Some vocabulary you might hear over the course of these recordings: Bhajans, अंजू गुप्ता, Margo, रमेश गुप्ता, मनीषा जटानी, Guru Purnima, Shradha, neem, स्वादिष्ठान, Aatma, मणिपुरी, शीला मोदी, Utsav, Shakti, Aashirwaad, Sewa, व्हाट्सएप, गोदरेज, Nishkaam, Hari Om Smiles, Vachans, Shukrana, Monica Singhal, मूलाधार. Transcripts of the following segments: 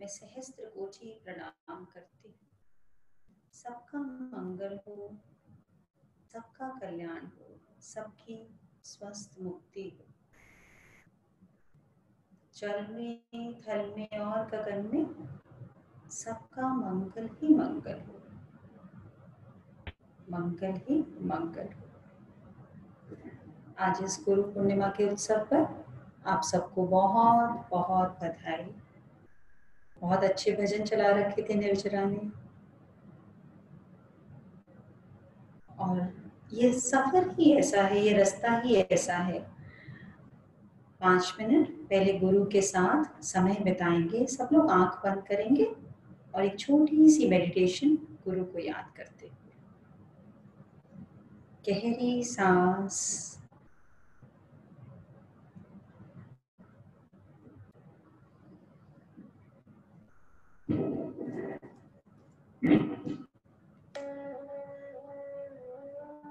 मैं सहस्त्र कोटि प्रणाम करती हूँ। सबका मंगल हो, सबका कल्याण हो, सबकी स्वस्थ मुक्ति हो। जल में, थल में और गगन में सबका मंगल ही मंगल हो, मंगल ही मंगल हो। आज इस गुरु पूर्णिमा के उत्सव पर आप सबको बहुत बहुत बधाई। बहुत अच्छे भजन चला रखे थे निर्जरा ने, और ये सफर ही ऐसा है, ये रास्ता ही ऐसा है। 5 मिनट पहले गुरु के साथ समय बिताएंगे, सब लोग आंख बंद करेंगे और एक छोटी सी मेडिटेशन गुरु को याद करते हुए। गहरी सांस,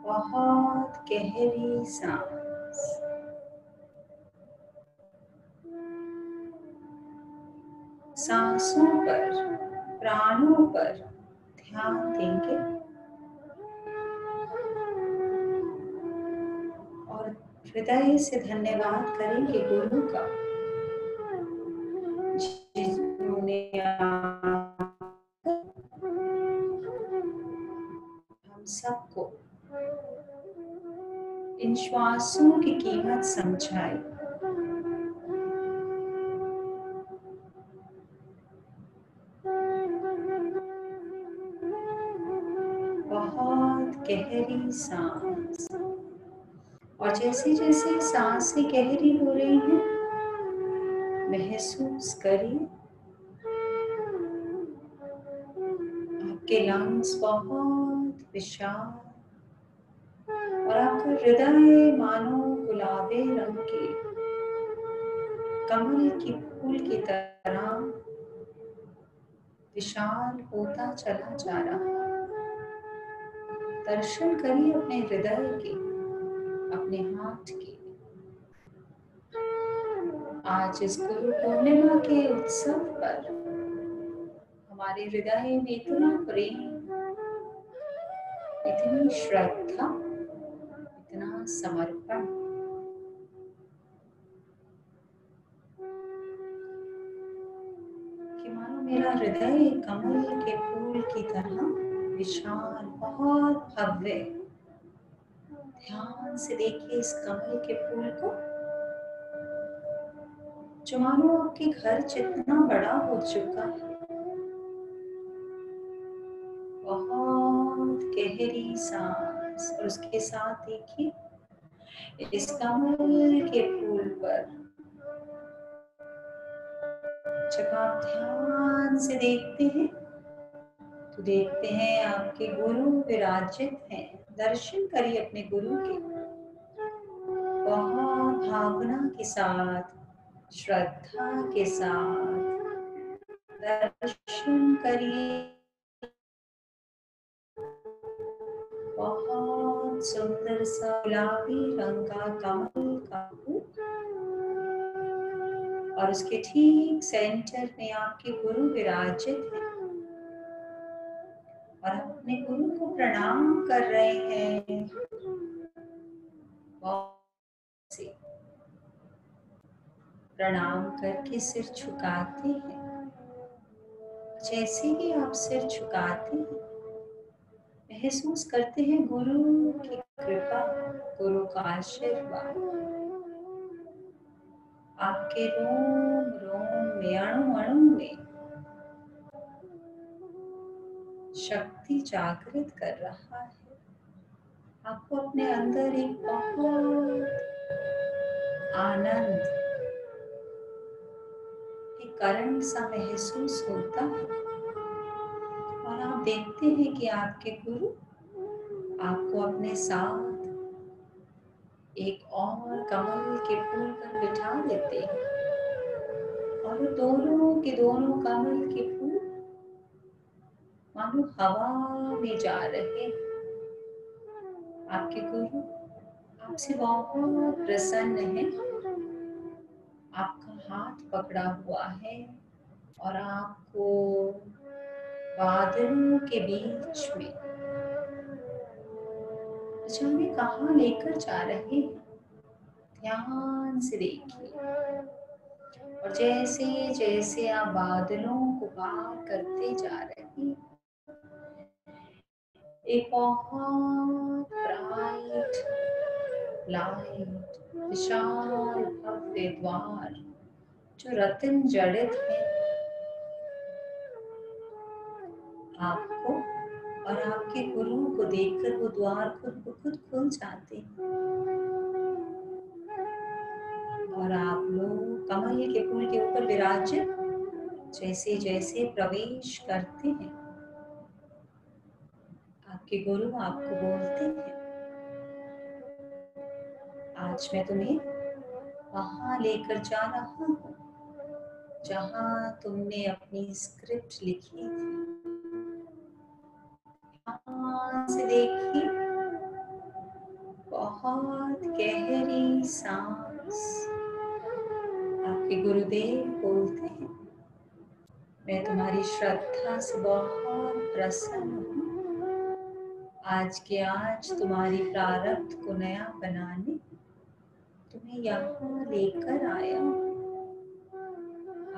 बहुत गहरी सांस। सांसों पर, प्राणों पर ध्यान देंगे और हृदय से धन्यवाद करेंगे गुरु का, जिन्होंने हम सबको इन श्वासों की कीमत समझाई। बहुत गहरी सांस, और जैसे जैसे सांसें गहरी हो रही हैं महसूस करिए आपके लंग्स बहुत विशाल और आपका हृदय मानो गुलाबी रंग के कमल की फूल की तरह विशाल होता चला जा रहा। दर्शन करिए अपने हृदय के, अपने हाथ के। आज इस गुरु पूर्णिमा के उत्सव पर हमारे हृदय में इतना प्रेम, इतनी श्रद्धा, समर्पण। कि मानो मेरा हृदय कमल के फूल की तरह विशाल, बहुत भव्य। ध्यान से देखिए इस कमल के फूल को, जो मानो आपके घर जितना बड़ा हो चुका है। बहुत गहरी सांस, और उसके साथ देखिए इस कमल के फूल पर, जब आप ध्यान से देखते हैं तो देखते हैं आपके गुरु विराजित हैं। दर्शन करिए अपने गुरु के, वहाँ भावना के साथ, श्रद्धा के साथ दर्शन करिए। बहुत सुंदर सा गुलाबी रंग का कमल का फूल, और उसके ठीक सेंटर में आपके गुरु विराजित हैं और अपने गुरु को प्रणाम कर रहे हैं। बहुत से प्रणाम करके सिर झुकाते हैं। जैसे ही आप सिर झुकाते हैं महसूस करते हैं गुरु की कृपा, गुरु का आशीर्वाद आपके रोम रोम में, अणु अणु में शक्ति जागृत कर रहा है। आपको अपने अंदर एक बहुत आनंद, एक करंट सा महसूस होता है, और आप देखते हैं कि आपके गुरु आपको अपने साथ एक और कमल के फूल पर बिठा देते हैं, और दोनों के दोनों कमल के फूल मानो हवा में जा रहे। आपके गुरु आपसे बहुत प्रसन्न है, आपका हाथ पकड़ा हुआ है, और आपको बादलों के बीच में अचानक कहाँ लेकर जा रहे हैं, ध्यान से देखिए। और जैसे जैसे आप बादलों को पार करते जा रहे हैं, एक बहुत ब्राइट लाइट, विशाल भव्य द्वार जो रत्न जड़ित है, आपको और आपके गुरु को देखकर वो द्वार खुद ब खुद खुल जाते हैं और आप लोग कमल के फूल के ऊपर विराजित जैसे जैसे प्रवेश करते हैं, आपके गुरु आपको बोलते हैं, आज मैं तुम्हें वहां लेकर जा रहा हूँ जहां तुमने अपनी स्क्रिप्ट लिखी थी। ध्यान से देखिए, बहुत गहरी सांस। आपके गुरुदेव बोलते हैं, मैं तुम्हारी श्रद्धा से बहुत प्रसन्न हूँ। आज के आज तुम्हारी प्रारब्ध को नया बनाने तुम्हें यहाँ लेकर आया।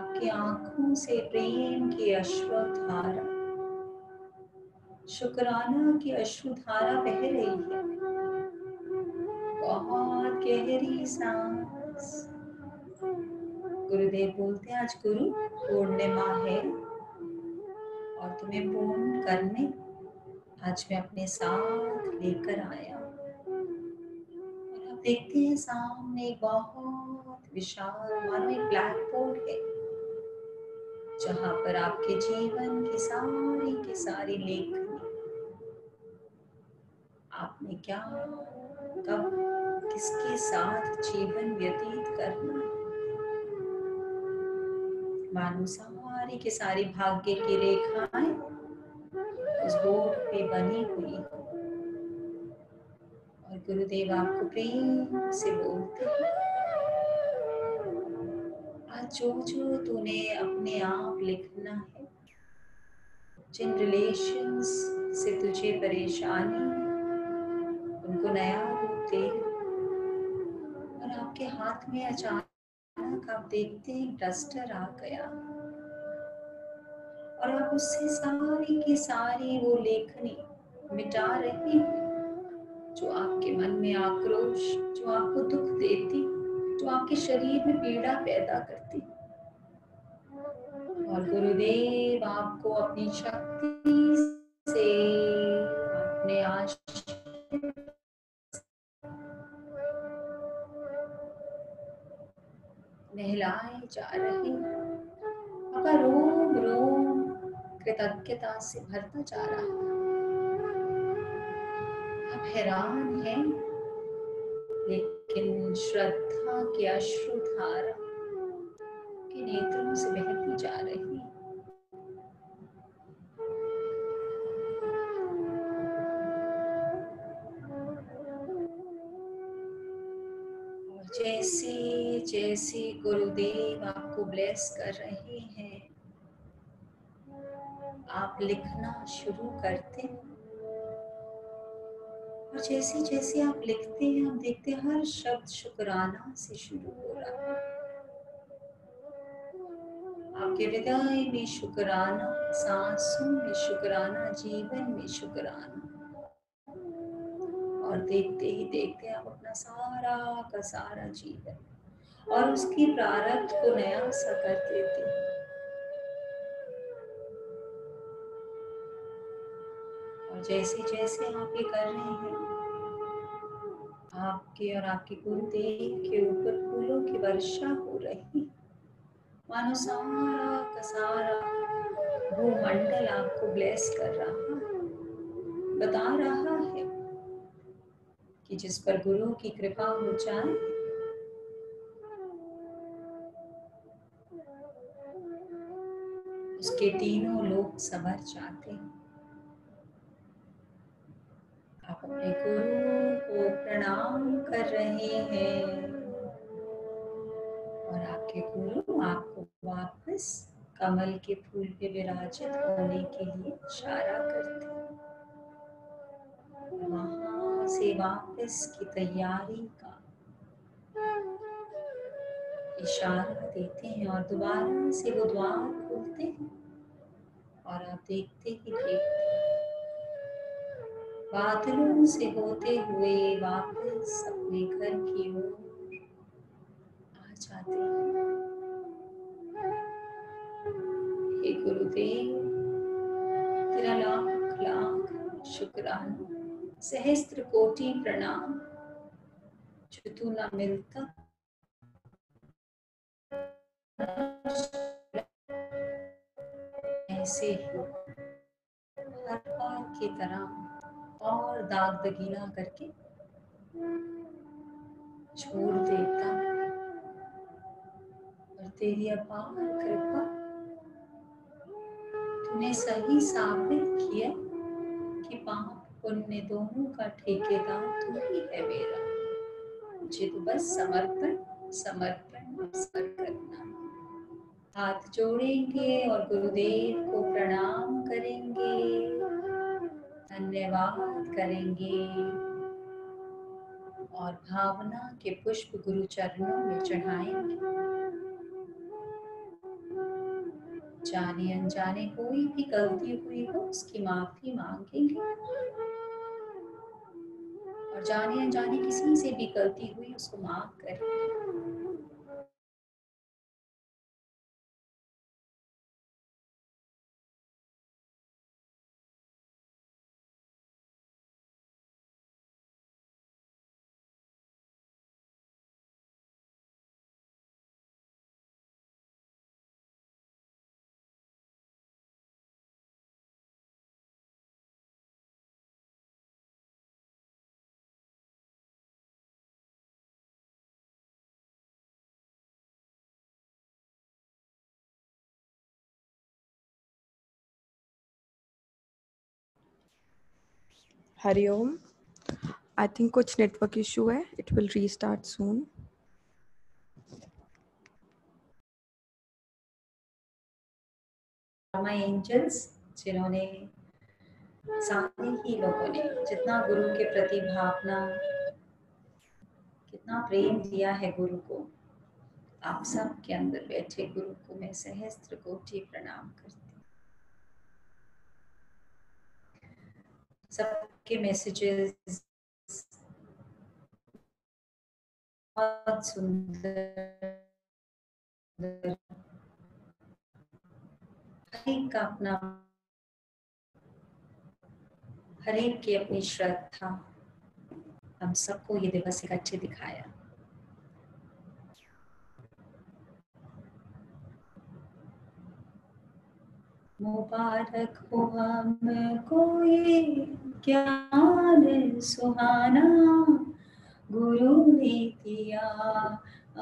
आपकी आंखों से प्रेम की अश्रुधारा, शुक्राना की अश्रुधारा बह रही है। बहुत गहरी सांस। गुरुदेव बोलते हैं, आज गुरु पूर्णिमा है और तुम्हें पूर्ण करने आज मैं अपने साथ लेकर आया। और आप देखते हैं सामने बहुत विशाल मानव ब्लैक बोर्ड है जहाँ पर आपके जीवन की सारी लेखनी, आपने क्या, कब, किसके साथ जीवन व्यतीत करना, मानो सारी के सारी भाग्य की रेखाएं उस बोर्ड पे बनी हुई। और गुरुदेव आपको प्रेम से बोलते हैं, आज जो जो तूने अपने आप लिखना है, जिन रिलेशंस से तुझे परेशानी, उनको नया रूप दे। और आपके हाथ में अचानक आप देखते हैं डस्टर आ गया और आप उससे सारी की सारी वो लेखनी मिटा रहे हैं जो आपके मन में आक्रोश, जो आपको दुख देती, जो आपके शरीर में पीड़ा पैदा करती। और गुरुदेव आपको अपनी शक्ति से, अपने आशीर्वाद, नहलाए जा रहे, आपका रोम रोम कृतज्ञता से भरता जा रहा है। आप हैरान हैं, लेकिन श्रद्धा की अश्रुधारा के नेत्रों से बहती जा रही। जैसे जैसे गुरुदेव आपको ब्लेस कर रहे हैं, आप लिखना शुरू करते हैं। और जैसे जैसे आप लिखते हैं, आप देखते हैं हर शब्द शुक्राना से शुरू हो रहा है। आपके हृदय में शुक्राना, सांसों में शुक्राना, जीवन में शुक्राना। और देखते ही देखते आप अपना सारा का सारा जीवन और उसकी प्रारब्ध को नया सा कर देते हैं। और जैसे जैसे आप ये कर रहे हैं, आपके और आपके गुरुदेव के ऊपर फूलों की वर्षा हो रही, मानो सारा का सारा वो मंडल आपको ब्लेस कर रहा है, बता रहा है कि जिस पर गुरु की कृपा हो जाए, उसके तीनों लोग संवर जाते हैं। आप अपने गुरु को प्रणाम कर रहे हैं और आपके गुरु आपको वापस कमल के फूल पे विराजित होने के लिए इशारा करते हैं। वहां से वापस की तैयारी का इशारा देते हैं और दोबारा से वो द्वार खोलते हैं और आप देखते ही देखते बादलों से होते हुए वापस अपने घर की ओर आ जाते हैं। हे गुरुदेव, तेरा लाख लाख शुक्राना, सहस्त्र कोटि प्रणाम, जो तू ना मिलता ऐसे ही हर बार की तरह और दाग दगीना करके छोड़ देता, और तेरी अपार कृपा ने सही साबित किया कि पाप पुण्य दोनों का ठेकेदार तू ही है मेरा। मुझे तो बस समर्पण समर्पण करना। हाथ जोड़ेंगे और गुरुदेव को प्रणाम करेंगे, धन्यवाद करेंगे और भावना के पुष्प गुरु चरणों में चढ़ाएंगे। जाने अनजाने कोई भी गलती हुई हो उसकी माफी मांगेंगे, और जाने अनजाने किसी से भी गलती हुई उसको माफ करेंगे। हरि ओम। आई थिंक कुछ नेटवर्क इशू है, it will restart soon. My angels, जिन्होंने सारे ही लोगों ने जितना गुरु के प्रति भावना, कितना प्रेम दिया है गुरु को, आप सब के अंदर बैठे गुरु को मैं सहस्त्र कोटि प्रणाम करती। सबके मैसेजेस बहुत सुंदर, हर एक का अपना, हर एक की अपनी श्रद्धा, हम सबको ये दिवस इकट्ठे दिखाया। मुबारक हो हमको ये ज्ञान सुहाना, गुरु ने दिया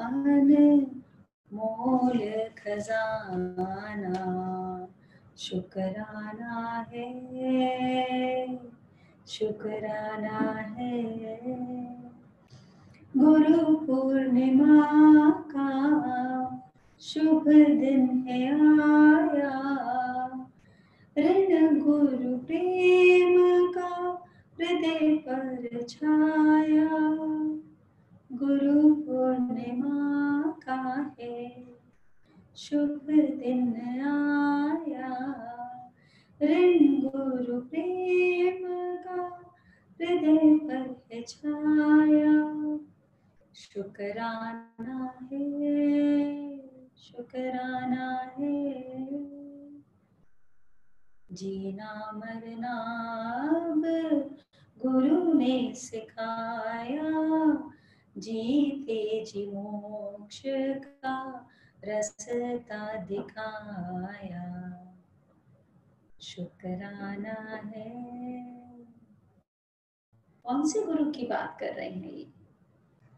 अनमोल खजाना। शुक्राना है, शुक्राना है, गुरु पूर्णिमा का शुभ दिन है आया। ऋण गुरु प्रेम का हृदय पर छाया, गुरु पूर्णिमा का है शुभ दिन आया। ऋण गुरु प्रेम का हृदय पर छाया। शुक्राना है, शुक्राना है, जीना मरना अब गुरु ने सिखाया। जीते जी मोक्ष का रास्ता दिखाया। शुक्राना है। कौन से गुरु की बात कर रहे हैं?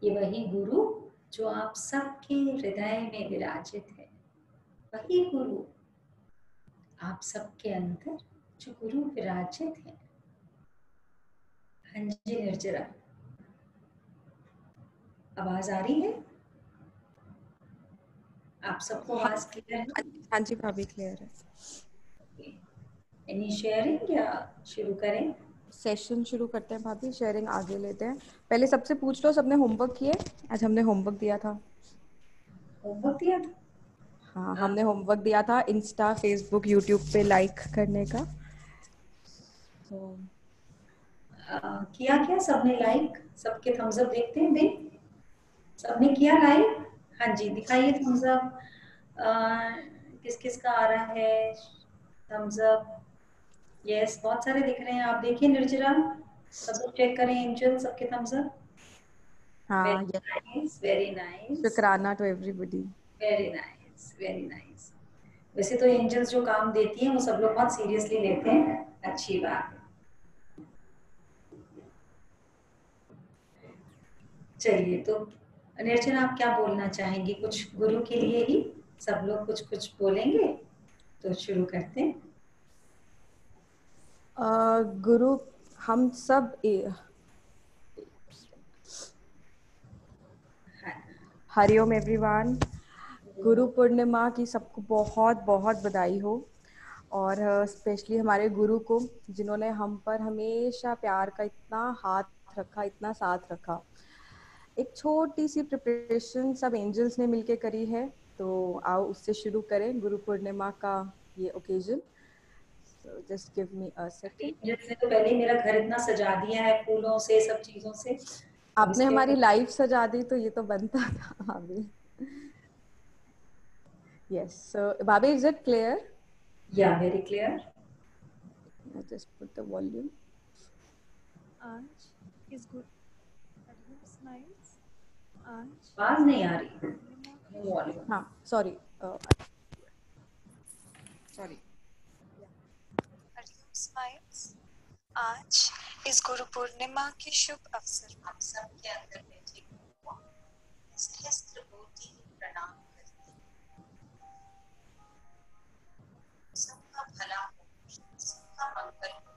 ये वही गुरु जो आप सबके हृदय में विराजित है, वही गुरु आप सबके अंदर जो गुरु विराजित है। हाँ जी निर्जरा, आवाज आ रही है? आप सबको आवाज क्लियर है? हाँ जी भाभी क्लियर है। एनी शेयरिंग या शुरू करें? सेशन शुरू करते हैं भाभी, शेयरिंग आगे लेते हैं। पहले सबसे पूछ लो सबने होमवर्क किए? आज हमने होमवर्क दिया था। होमवर्क दिया था? हाँ, हमने होमवर्क दिया था इंस्टा, फेसबुक, यूट्यूब पे लाइक करने का। किया क्या सबने लाइक? सबके थम्स अप देखते हैं भाई, सबने किया लाइक? हाँ जी दिखाइए थम्स अप, किस किस का आ रहा है थम्स अप? यस, बहुत सारे दिख रहे हैं। आप देखिए निर्जरा, सब चेक करें, एंजल, सबके थम्स अप। हाँ, वेरी नाइस, शुक्राना to everybody, very nice, very nice. वैसे तो एंजल्स जो काम देती हैं वो सब लोग बहुत सीरियसली लेते हैं, अच्छी बात। चलिए तो निर्जन आप क्या बोलना चाहेंगी? कुछ गुरु के लिए ही सब लोग कुछ कुछ बोलेंगे, तो शुरू करते हैं। गुरु हम सब हरिओम एवरीवन, गुरु पूर्णिमा की सबको बहुत बहुत बधाई हो, और स्पेशली हमारे गुरु को जिन्होंने हम पर हमेशा प्यार का इतना हाथ रखा, इतना साथ रखा। एक छोटी सी प्रिपरेशन सब एंजल्स ने मिलके करी है, तो आओ उससे शुरू करें, गुरु पूर्णिमा का ये occasion. So just give me a second. जैसे तो पहले मेरा घर इतना सजा दिया है फूलों से, सब चीजों से। आपने हमारी लाइफ सजा दी, तो ये तो बनता था भाभी। Yes, so भाभी is it clear? Yeah, very clear. I just put the volume. आज is good. Smiles. आज आवाज नहीं आ रही। Volume. हाँ, sorry. Sorry. स्माइल्स, आज इस गुरु पूर्णिमा के शुभ अवसर पर सबके अंदर बैठे गुरु को सहस्त्रकोटि प्रणाम करते हैं। सबका भला हो, सबका मंगल हो,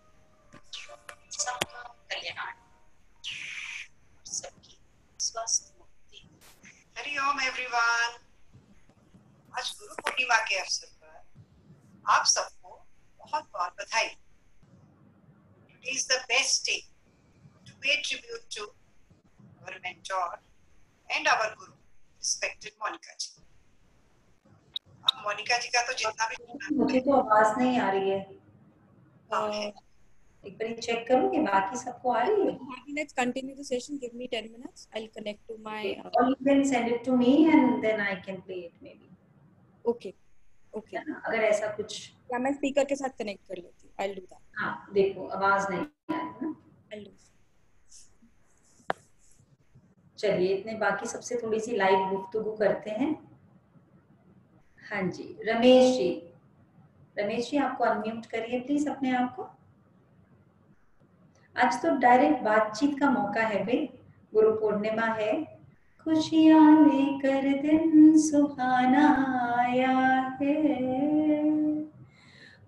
सबका कल्याण हो, सबकी स्वस्थ मुक्ति। हरि ओम एवरीवन, आज गुरु पूर्णिमा के अवसर पर आप सबको बहुत बहुत बधाई। It is the best day to pay tribute to our mentor and our guru, respected Monica ji. अब Monica ji का तो जितना भी मुझे तो आवाज नहीं आ रही है, एक बार चेक करूँगी बाकी सबको आ रही है। Let's continue the session. Give me 10 minutes. I'll connect to my. Or you can send it to me and then I can play it maybe. Okay. Okay. अगर ऐसा कुछ या मैं स्पीकर के साथ कनेक्ट कर लेती हूँ। I'll do that. हाँ देखो आवाज नहीं आ रही ना। I'll do that. चलिए इतने बाकी सबसे थोड़ी सी लाइव गुफ्तगू करते हैं। हाँ जी रमेश जी, रमेश जी आपको अनम्यूट करिए प्लीज अपने आप को। आज तो डायरेक्ट बातचीत का मौका है भाई, गुरु पूर्णिमा है। खुशियाँ लेकर दिन सुहाना आया है,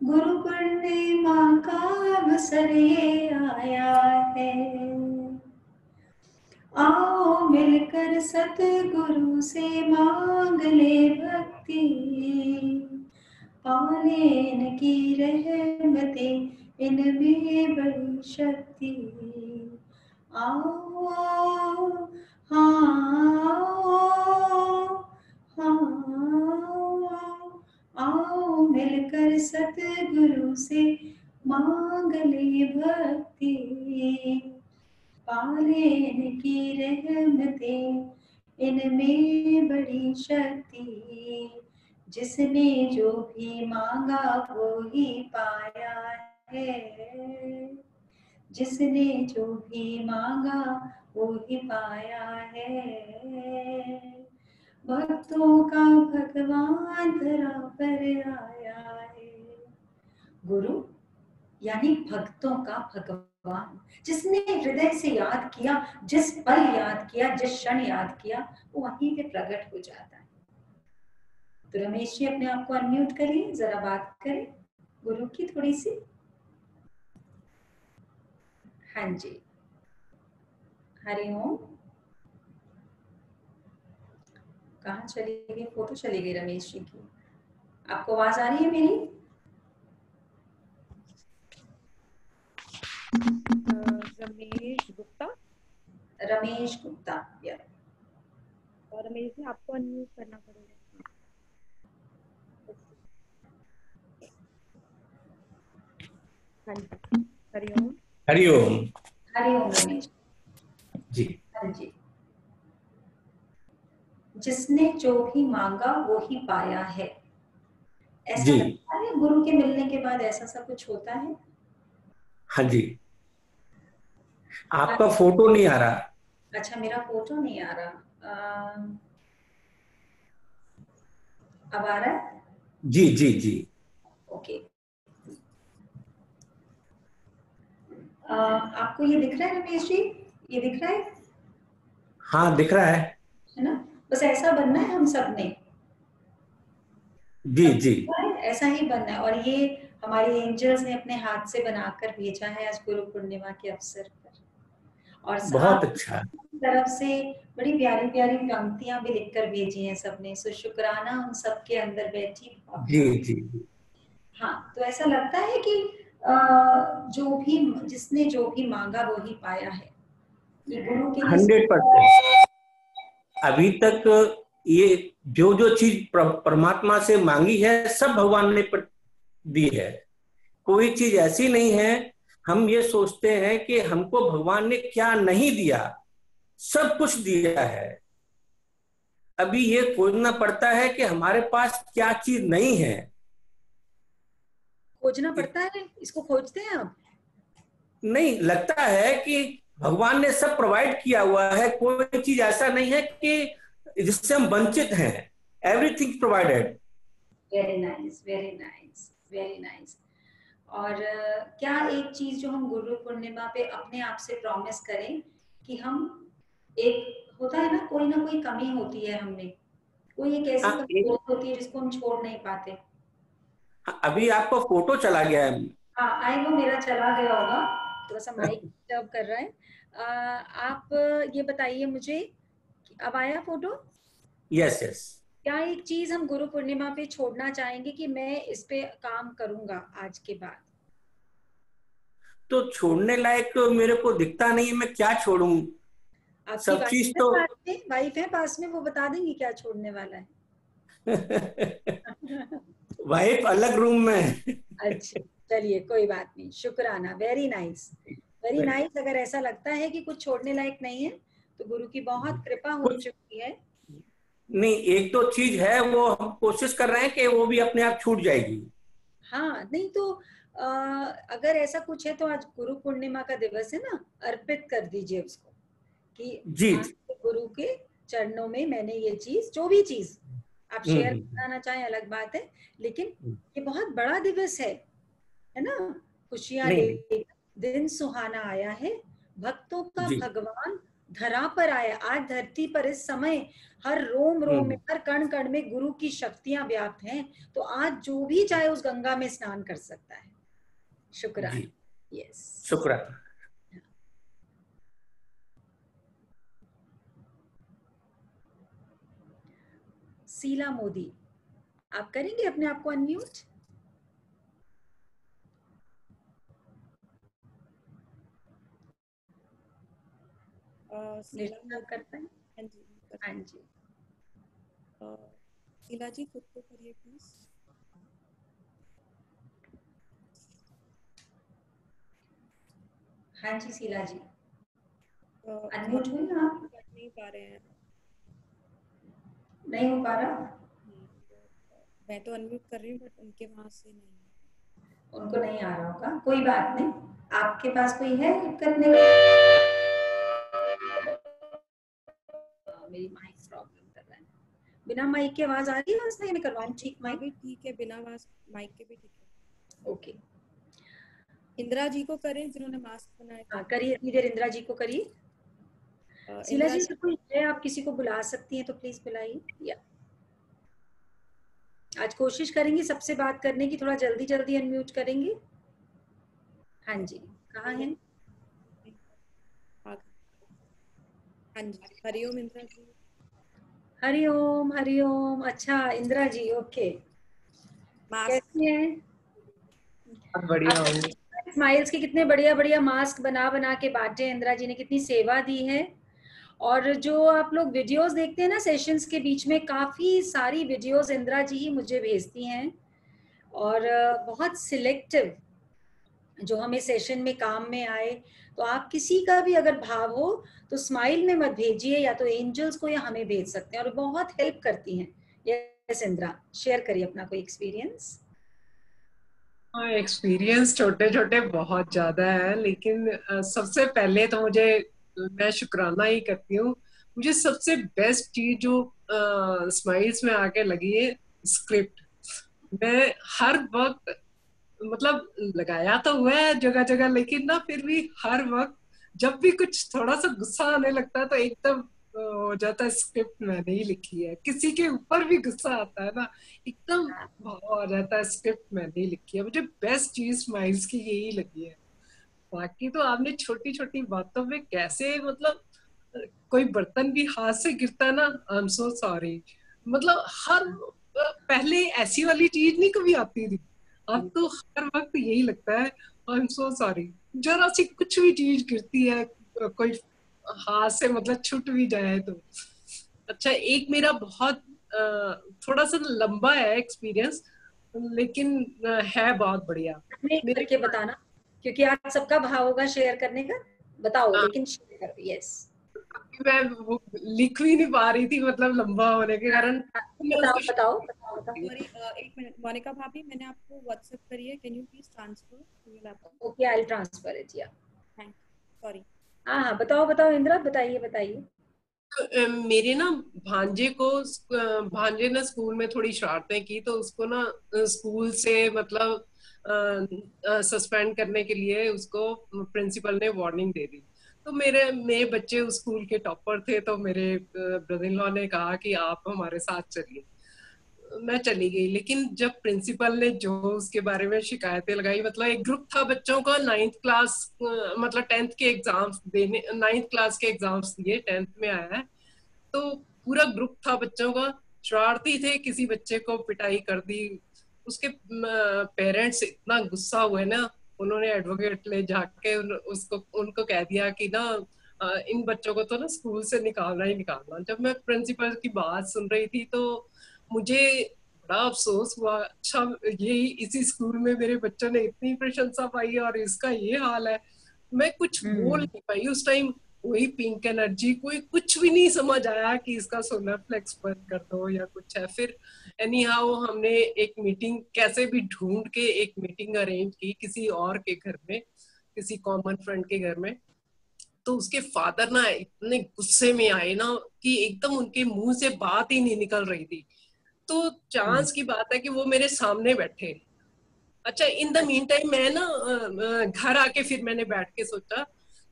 गुरु पूर्णिमा का अवसर ये आया है। आओ मिलकर सतगुरु से मांग ले भक्ति, पाने इनकी रहमतें, इनमें बड़ी शक्ति। आओ आओ हाँ हाँ, आओ मिलकर सतगुरु से मांग ले भक्ति, पाले इनकी रहमतें, इनमें बड़ी शक्ति। जिसने जो भी मांगा वो ही पाया है, जिसने जो भी मांगा वो ही पाया है। भक्तों का भगवान धरा पर आया है, गुरु यानी भक्तों का भगवान। जिसने हृदय से याद किया, जिस पल याद किया, जिस क्षण याद किया, वो वहीं पे प्रकट हो जाता है। तो रमेश जी अपने आप को अनम्यूट करिए, जरा बात करें गुरु की थोड़ी सी। हाँ जी हरिओम, कहाँ चली गई? फोटो चली गई रमेश जी की। आपको आवाज आ रही है मेरी? रमेश गुप्ता या और रमेश जी आपको अनम्यूट करना पड़ेगा। हरिओम रमेश जी। हरि जी, जिसने जो भी मांगा वो ही पाया है। ऐसा लगता है गुरु के मिलने के बाद ऐसा सब कुछ होता है। हाँ जी, आपका फोटो नहीं आ रहा। अच्छा, मेरा फोटो नहीं आ रहा। अब आ रहा है? जी जी जी, ओके। आपको ये दिख रहा है रमेश जी? ये दिख रहा है? हाँ दिख रहा है ना। बस ऐसा बनना है हम सब ने। जी जी, ऐसा ही बनना है। और ये हमारे एंजल्स ने अपने हाथ से बनाकर भेजा है आज गुरु पूर्णिमा के अवसर पर। और बहुत अच्छा तरफ से बड़ी प्यारी प्यारी पंक्तियां भी लिखकर भेजी हैं सबने। सो शुक्राना उन सबके अंदर बैठी। जी जी हाँ, तो ऐसा लगता है कि जिसने जो भी मांगा वो ही पाया है। ये गुरु के 100%। अभी तक ये जो जो चीज परमात्मा से मांगी है सब भगवान ने दी है। कोई चीज ऐसी नहीं है हम ये सोचते हैं कि हमको भगवान ने क्या नहीं दिया, सब कुछ दिया है। अभी ये खोजना पड़ता है कि हमारे पास क्या चीज नहीं है, खोजना पड़ता है। इसको खोजते हैं आप? नहीं, लगता है कि भगवान ने सब प्रोवाइड किया हुआ है। कोई चीज ऐसा नहीं है कि जिससे हम वंचित हैं। Everything provided. Very nice, very nice, very nice. और क्या एक चीज जो हम गुरु पूर्णिमा पे अपने आप से प्रॉमिस करें कि हम एक होता है ना कोई कमी होती है हमें, कोई एक ऐसी कमी होती है जिसको हम छोड़ नहीं पाते। अभी आपका फोटो चला गया है। हाँ, आई वो मेरा चला गया होगा, थोड़ा सा माइक डिस्टर्ब कर रहा है। आप ये बताइए मुझे, अब आया फोटो? Yes yes. क्या एक चीज हम गुरु पूर्णिमा पे छोड़ना चाहेंगे कि मैं इस पे काम करूंगा आज के बाद? तो छोड़ने लायक मेरे को दिखता नहीं है, मैं क्या छोड़ूं? सब चीज तो वाइफ है पास में, वो बता देंगी क्या छोड़ने वाला है। वाइफ अलग रूम में। अच्छा चलिए, कोई बात नहीं, शुक्राना। Very nice, very nice. अगर ऐसा लगता है कि कुछ छोड़ने लायक नहीं है तो गुरु की बहुत कृपा हो चुकी है। नहीं, एक दो चीज है वो हम कोशिश कर रहे हैं कि वो भी अपने आप छूट जाएगी। हाँ, नहीं तो अगर ऐसा कुछ है तो आज गुरु पूर्णिमा का दिवस है ना, अर्पित कर दीजिए उसको कि जी गुरु के चरणों में मैंने ये चीज, जो भी चीज आप शेयर करना चाहें अलग बात है, लेकिन ये बहुत बड़ा दिवस है ना। खुशियां, दिन सुहाना आया है, भक्तों का भगवान धरा पर आया। आज धरती पर इस समय हर रोम रोम में, हर कण कण में गुरु की शक्तियां व्याप्त हैं। तो आज जो भी चाहे उस गंगा में स्नान कर सकता है। शुक्राना। यस, शुक्राना। शीला मोदी, आप करेंगे अपने आप को अनम्यूट? करता है। हाँ जी, हाँ जी। शीला जी खुद को करिए प्लीज। हाँ जी शीला जी, अनम्यूट हुई ना आप? नहीं पा रहे हैं, नहीं हो पा रहा। मैं तो अनम्यूट कर रही हूँ बट उनके वहां से नहीं, उनको नहीं आ रहा होगा। कोई बात नहीं, आपके पास कोई है करने के? मेरी माइक प्रॉब्लम कर रहा है। बिना माइक के आवाज आ रही है? उसने मैं करवाऊं ठीक? माइक भी ठीक है, बिना आवाज माइक के भी ठीक है। ओके, इंदिरा जी को करें जिन्होंने मास्क बनाया। हाँ करिए, इतनी देर इंदिरा जी को करिए। शीला जी से कोई है, आप किसी को बुला सकती हैं तो प्लीज बुलाइए। या आज कोशिश करेंगे सबसे बात करने की, थोड़ा जल्दी जल्दी अनम्यूट करेंगे। हाँ जी, कहाँ है? हाँ जी, हरिओम इंदिरा जी। हरि ओम हरि ओम। अच्छा इंदिरा जी, ओके, कैसी हैं? बढ़िया। स्माइल्स के कितने बढ़िया बढ़िया मास्क बना बना के बांटे, इंदिरा जी ने कितनी सेवा दी है। और जो आप लोग वीडियोस देखते हैं ना सेशंस के बीच में, काफी सारी वीडियोस इंदिरा जी ही मुझे भेजती हैं और बहुत सिलेक्टिव जो हमें सेशन में काम में आए। तो आप किसी का भी अगर भाव हो तो स्माइल में मत भेजिए, या तो एंजल्स को या हमें भेज सकते हैं और बहुत हेल्प करती हैं। यस इंदिरा, शेयर करिए अपना कोई एक्सपीरियंस। हाँ, एक्सपीरियंस छोटे छोटे बहुत ज्यादा है, लेकिन सबसे पहले तो मैं शुक्राना ही करती हूँ। मुझे सबसे बेस्ट चीज जो स्माइल्स में आके लगी है स्क्रिप्ट। मैं हर वक्त मतलब लगाया तो हुआ है जगह जगह, लेकिन ना फिर भी हर वक्त जब भी कुछ थोड़ा सा गुस्सा आने लगता है तो एकदम हो जाता है स्क्रिप्ट मैंने ही लिखी है। किसी के ऊपर भी गुस्सा आता है ना, एकदम भाव आ जाता है स्क्रिप्ट मैंने ही लिखी है। मुझे बेस्ट चीज स्माइल्स की यही लगी है। बाकी तो आपने छोटी छोटी बातों में कैसे, मतलब कोई बर्तन भी हाथ से गिरता ना, आई एम सो सॉरी, मतलब हर पहले ऐसी वाली चीज नहीं कभी आती थी। अब तो हर वक्त यही लगता है आई एम सो सॉरी। जरा सी कुछ भी चीज गिरती है, कोई हाथ से मतलब छूट भी जाए तो। अच्छा, एक मेरा बहुत थोड़ा सा लंबा है एक्सपीरियंस, लेकिन है बहुत बढ़िया। मेरे के बताना, क्योंकि आप सबका भाव होगा शेयर करने का, बताओ लेकिन शेयर करो। यस, मैं वो लिख भी नहीं पा रही थी, मतलब लंबा होने के कारण। बताओ। एक मिनट मोनिका भाभी, मैंने आपको व्हाट्सएप करी है, can you please transfer? Okay, I will transfer it. या थैंक यू, सॉरी। हाँ, बताओ इंदिरा, बताइए। मेरे ना भांजे ने स्कूल में थोड़ी शरारतें की, तो उसको ना स्कूल से मतलब सस्पेंड करने के लिए उसको प्रिंसिपल ने वार्निंग दे दी। तो मेरे बच्चे उस स्कूल के टॉपर थे, तो मेरे ब्रदर इन लॉ ने कहा कि आप हमारे साथ चलिए। मैं चली गई, लेकिन जब प्रिंसिपल ने जो उसके बारे में शिकायतें लगाई, मतलब एक ग्रुप था बच्चों का, 9th क्लास मतलब 10th के एग्जाम्स देने, 9th क्लास के एग्जाम्स दिए, 10th में आया है, तो पूरा ग्रुप था बच्चों का, शरारती थे। किसी बच्चे को पिटाई कर दी, उसके पेरेंट्स इतना गुस्सा हुए ना, उन्होंने एडवोकेट ले जाके उनको कह दिया कि ना इन बच्चों को तो ना स्कूल से निकालना। जब मैं प्रिंसिपल की बात सुन रही थी तो मुझे बड़ा अफसोस हुआ। अच्छा, यही इसी स्कूल में मेरे बच्चों ने इतनी प्रशंसा पाई और इसका ये हाल है। मैं कुछ बोल नहीं पाई उस टाइम, कोई पिंक एनर्जी, कोई कुछ भी नहीं समझ आया कि इसका सोलर फ्लेक्स बंद कर दो या कुछ है। फिर एनी हाउ हमने एक मीटिंग कैसे भी ढूंढ के एक मीटिंग अरेंज की किसी और के घर में, किसी कॉमन फ्रेंड के घर में। तो उसके फादर ना इतने गुस्से में आए ना कि एकदम उनके मुंह से बात ही नहीं निकल रही थी। तो चांस की बात है कि वो मेरे सामने बैठे। अच्छा, इन द मीन टाइम मैं ना घर आके फिर मैंने बैठ के सोचा,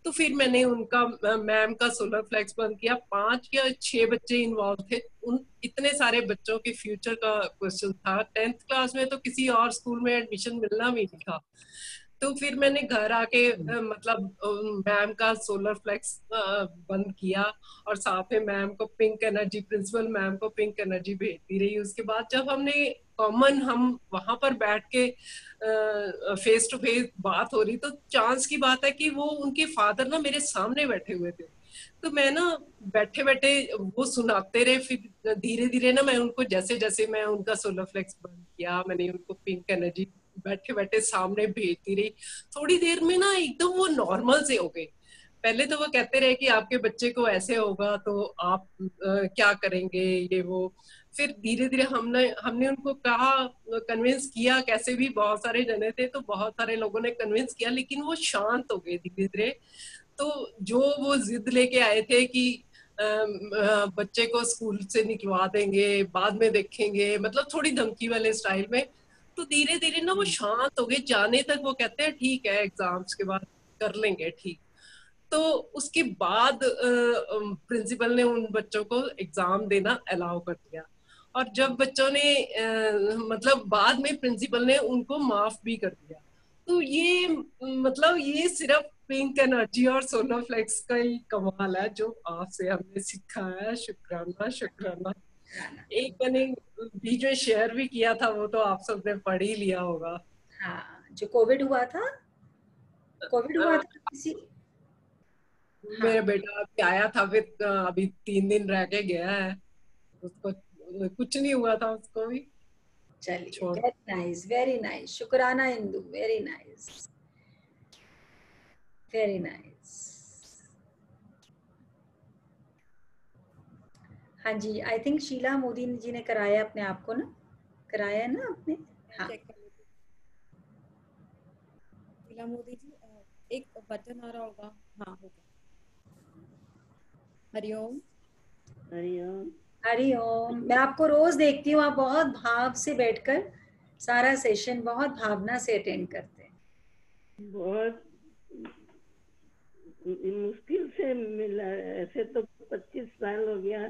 तो फिर मैंने उनका मैम का सोलर फ्लेक्स बंद किया। 5 या 6 बच्चे इन्वॉल्व थे, उन इतने सारे बच्चों के फ्यूचर का क्वेश्चन था। 10th क्लास में तो किसी और स्कूल में एडमिशन मिलना भी नहीं था। तो फिर मैंने घर आके मतलब मैम का सोलर फ्लेक्स बंद किया और साथ में मैम को पिंक एनर्जी, प्रिंसिपल मैम को पिंक एनर्जी भेजती रही। उसके बाद जब हमने कॉमन हम वहां पर बैठ के फेस टू फेस बात हो रही, तो चांस की बात है कि वो उनके फादर ना मेरे सामने बैठे हुए थे। तो मैं ना बैठे बैठे वो सुनाते रहे। फिर धीरे धीरे ना मैं उनको, जैसे जैसे मैं उनका सोलर फ्लेक्स बंद किया, मैंने उनको पिंक एनर्जी बैठे बैठे सामने भेजती रही। थोड़ी देर में ना एकदम वो नॉर्मल से हो गए। पहले तो वो कहते रहे कि आपके बच्चे को ऐसे होगा तो आप क्या करेंगे, ये वो। फिर धीरे धीरे हमने उनको कहा, कन्विंस किया कैसे भी। बहुत सारे जने थे तो बहुत सारे लोगों ने कन्विंस किया, लेकिन वो शांत हो गए धीरे धीरे। तो जो वो जिद लेके आए थे कि बच्चे को स्कूल से निकलवा देंगे, बाद में देखेंगे, मतलब थोड़ी धमकी वाले स्टाइल में, तो धीरे धीरे ना वो शांत हो गए। जाने तक वो कहते हैं ठीक है, एग्जाम्स के बाद कर लेंगे, ठीक। तो उसके बाद प्रिंसिपल ने उन बच्चों को एग्जाम देना अलाउ कर दिया। और जब बच्चों ने मतलब बाद में प्रिंसिपल ने उनको माफ भी कर दिया। तो ये मतलब ये सिर्फ पिंक एनर्जी और सोनोफ्लेक्स का ही कमाल है जो आपसे हमने सीखा है। शुक्राना शुक्राना। एक मैंने बीच में शेयर भी किया था, वो तो आप सबने पढ़ ही लिया होगा। हाँ, जो कोविड हुआ था, किसी मेरा बेटा अभी आया था, फिर अभी 3 दिन रह के गया है, उसको कुछ नहीं हुआ था, उसको भी। चलिए, वेरी नाइस, शुक्राना Indu, very nice, very nice. हाँ जी, आई थिंक शीला मोदी जी ने कराया अपने आप को, ना कराया ना आपने? हाँ। शीला मोदी जी, एक वचन आ रहा होगा। हाँ, होगा। हरिओम हरिओम हरिओम। मैं आपको रोज देखती हूँ, आप बहुत भाव से बैठकर सारा सेशन बहुत भावना से अटेंड करते हैं। बहुत मुश्किल से मिला, ऐसे तो 25 साल हो गया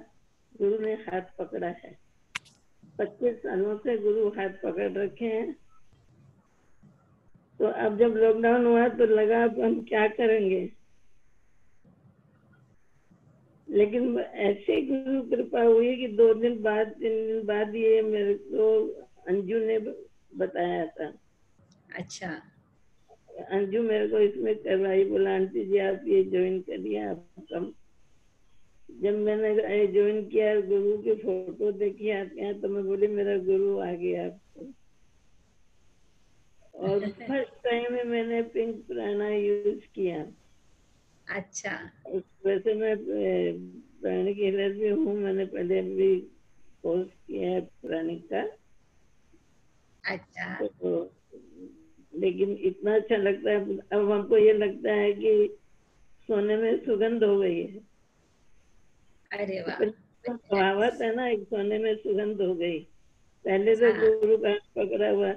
गुरु ने हाथ पकड़ा है, 25 सालों से गुरु हाथ पकड़ रखे हैं। तो अब जब लॉकडाउन हुआ तो लगा अब हम क्या करेंगे, लेकिन ऐसे गुरु कृपा हुई कि 2 दिन बाद 3 दिन बाद ये मेरे को अंजू ने बताया था। अच्छा। अंजू मेरे को इसमें करवाई, बोला आंटी जी आप ये ज्वाइन करिए आप सब। जब मैंने ज्वाइन किया, गुरु की फोटो देखी आते हैं, तो मैं बोली मेरा गुरु आ गया आपको। और फर्स्ट टाइम में मैंने पिंक प्राणा यूज किया। अच्छा। वैसे मैं प्राणिक हीलर भी हूँ, मैंने पहले भी कोर्स किया है प्राणिक का। अच्छा। तो लेकिन इतना अच्छा लगता है, अब हमको ये लगता है कि सोने में सुगंध हो गई है। अरे वाह, कहावत है ना, एक सोने में सुगंध हो गई। पहले से गुरु का पकड़ा हुआ,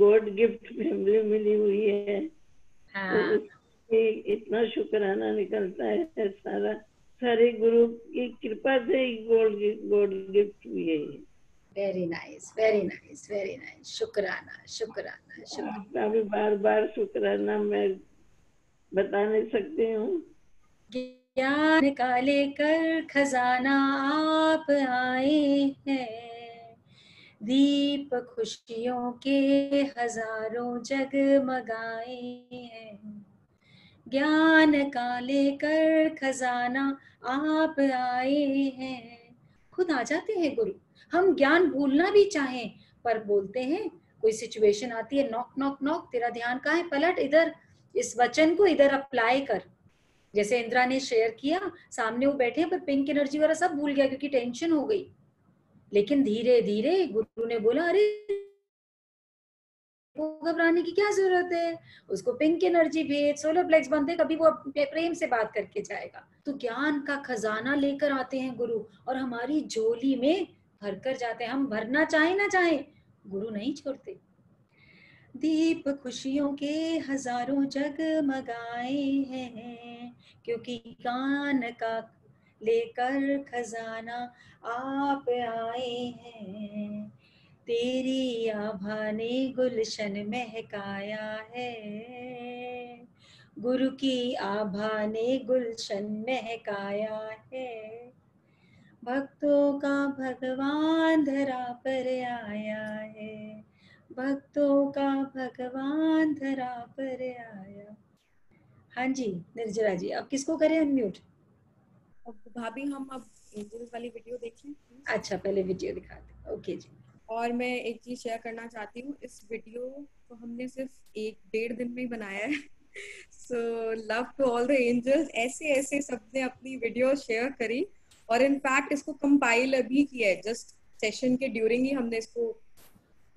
गॉड गिफ्ट फैमिली मिली हुई है। हाँ। तो इतना शुक्राना निकलता है सारा, सारे गुरु की कृपा से गॉड गिफ्ट हुई है। Very nice, very nice, very nice. शुक्राना शुक्राना शुक्राना। भी बार बार शुक्राना मैं बता नहीं सकती हूँ। ज्ञान का लेकर खजाना आप आए हैं, दीप खुशियों के हजारों जगमगाए हैं। ज्ञान का लेकर खजाना आप आए हैं। खुद आ जाते हैं गुरु। हम ज्ञान भूलना भी चाहें पर बोलते हैं, कोई सिचुएशन आती है, नॉक नॉक नॉक, तेरा ध्यान कहाँ है, पलट इधर, इस वचन को इधर अप्लाई कर। जैसे इंद्रा ने शेयर किया, सामने वो बैठे पर पिंक एनर्जी वाला सब भूल गया क्योंकि टेंशन हो गई। लेकिन धीरे धीरे गुरु ने बोला अरे घबराने की क्या जरूरत है, उसको पिंक एनर्जी भेज, सोलर प्लेक्स बंद है, कभी वो प्रेम से बात करके जाएगा। तो ज्ञान का खजाना लेकर आते हैं गुरु और हमारी झोली में भर कर जाते हैं। हम भरना चाहे ना चाहे, गुरु नहीं छोड़ते। दीप खुशियों के हजारों जगमगाए हैं, क्योंकि ज्ञान का लेकर खजाना आप आए हैं। तेरी आभा ने गुलशन महकाया है, गुरु की आभा ने गुलशन महकाया है। भक्तों का भगवान धरा पर आया है, भक्तों का भगवान धरा पर आया। हाँ जी निर्जरा जी, अब किसको करें अनम्यूट? भाभी हम अब एंजल्स वाली वीडियो देखें। अच्छा, पहले वीडियो दिखाते। ओके जी। और मैं एक चीज शेयर करना चाहती हूँ, इस वीडियो को हमने सिर्फ 1-1.5 दिन में ही बनाया है। So love to all the angels. ऐसे ऐसे सबने अपनी वीडियो शेयर करी और इनफैक्ट इसको कंपाइल अभी किया है, जस्ट सेशन के ड्यूरिंग ही हमने इसको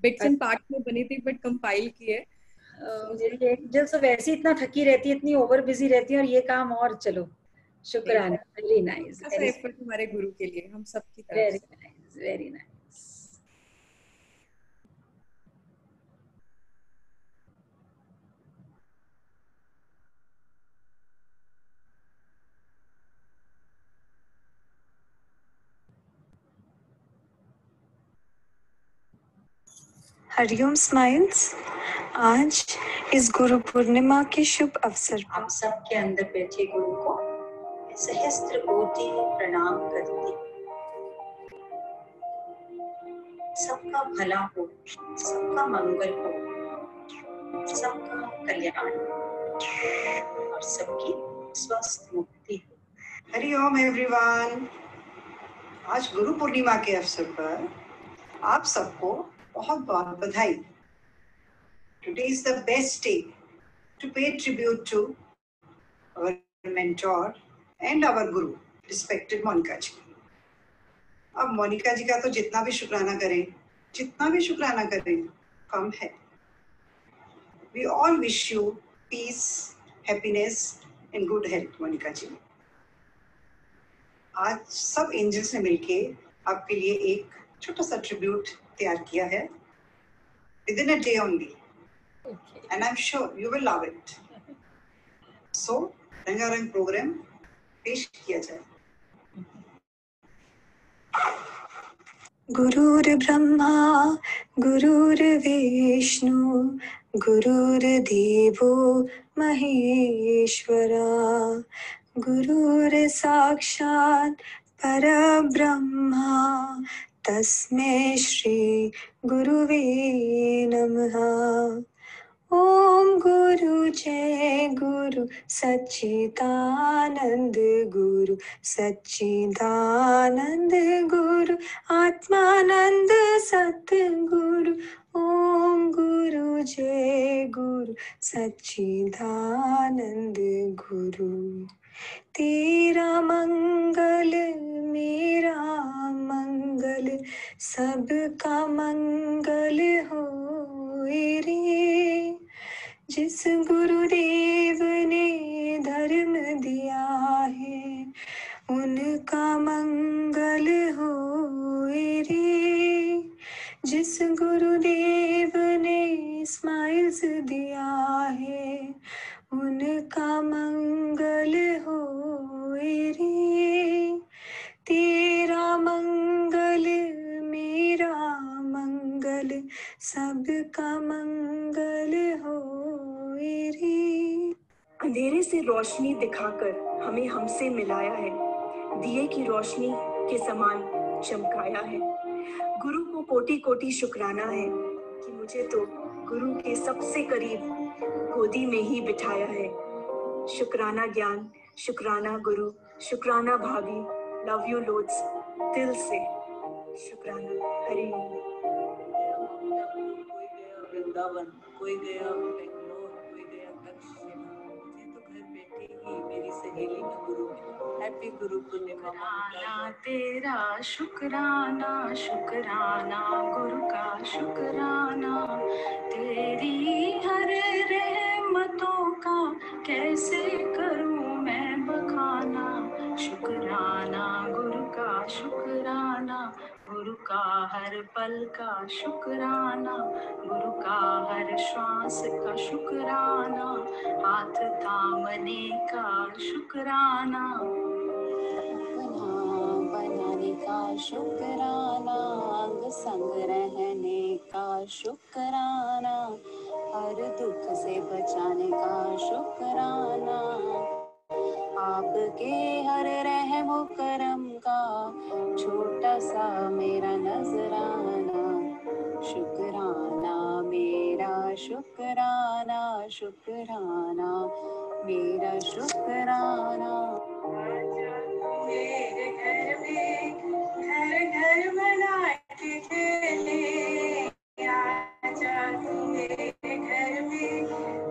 बिट्स एंड पार्ट्स में बनी थी, बट कंपाइल किया है। एंजल्स वैसे इतना थकी रहती है, इतनी ओवर बिजी रहती है, और ये काम और चलो शुक्राना। वेरी नाइस, हमारे गुरु के लिए हम सबकी तरफ। Very nice. हरिओम स्माइल्स। आज इस गुरु पूर्णिमा के शुभ अवसर पर आप सबके अंदर बैठे गुरु को सहस्त्र कोटि प्रणाम करती हूँ। सबका भला हो, सबका मंगल हो, सबका कल्याण और सबकी स्वस्थ मुक्ति हो। हरि ओम एवरीवन। आज गुरु पूर्णिमा के अवसर पर आप सबको बहुत बहुत बधाई। Today is the best day to pay tribute to our mentor and our guru, respected Monica ji. अब Monica ji का तो जितना भी शुक्राना करें, कम है। We all wish you peace, happiness and good health, Monica ji. आज सब angels ने मिलके आपके लिए एक छोटा सा tribute तैयार किया है, within a day only. Okay. And I'm sure you will love it. So, रंगारंग प्रोग्राम पेश किया जाए। गुरुर् ब्रह्मा गुरुर्विष्णु गुरुर्देवो महेश्वरा गुरुर्साक्षात् परब्रह्मा तस्मै श्री गुरुवे नमः। ओम गुरु सच्चिदानंद गुरु सच्चिदानंद गुरु आत्मानंद सतगुरु। ओम गुरु सच्चिदानंद गुरु। तेरा मंगल मेरा मंगल सबका मंगल हो रे। जिस गुरुदेव ने धर्म दिया है उनका मंगल हो रे। जिस गुरुदेव ने स्माइल्स दिया है उनका मंगल हो रे। तेरा मंगल मेरा मंगल सबका मंगल हो रे। अंधेरे से रोशनी दिखाकर हमें हमसे मिलाया है, दिए की रोशनी के समान चमकाया है। गुरु को कोटि कोटि शुक्राना है कि मुझे तो गुरु के सबसे करीब गोदी में ही बिठाया है। शुक्राना ज्ञान, शुक्राना गुरु, शुक्राना भाभी, लव यू लोड्स, दिल से शुक्राना। हरि ओम। कोई गया वृंदावन, कोई गया बेंगलोर, कोई गया दक्षिण, मुझे तो घर बैठे ही मेरी सहेली का गुरु। हैप्पी गुरु पूर्णिमा। तेरा शुक्राना, शुक्राना गुरु का शुक्राना। तेरी हर रहमतों का कैसे करूं मैं बखाना। शुक्राना गुरु का शुक्राना, गुरु का हर पल का शुक्राना, गुरु का हर श्वास का शुक्राना, हाथ थामने का शुक्राना, बनाने का शुक्राना, अंग संग रहने का शुक्राना, हर दुख से बचाने का शुक्राना, आपके हर रहम करम का छोटा सा मेरा नजराना। शुक्राना मेरा शुक्राना, शुक्राना मेरा शुक्राना। मेरे घर में घर घर बना के खेले, आजा तू मेरे घर में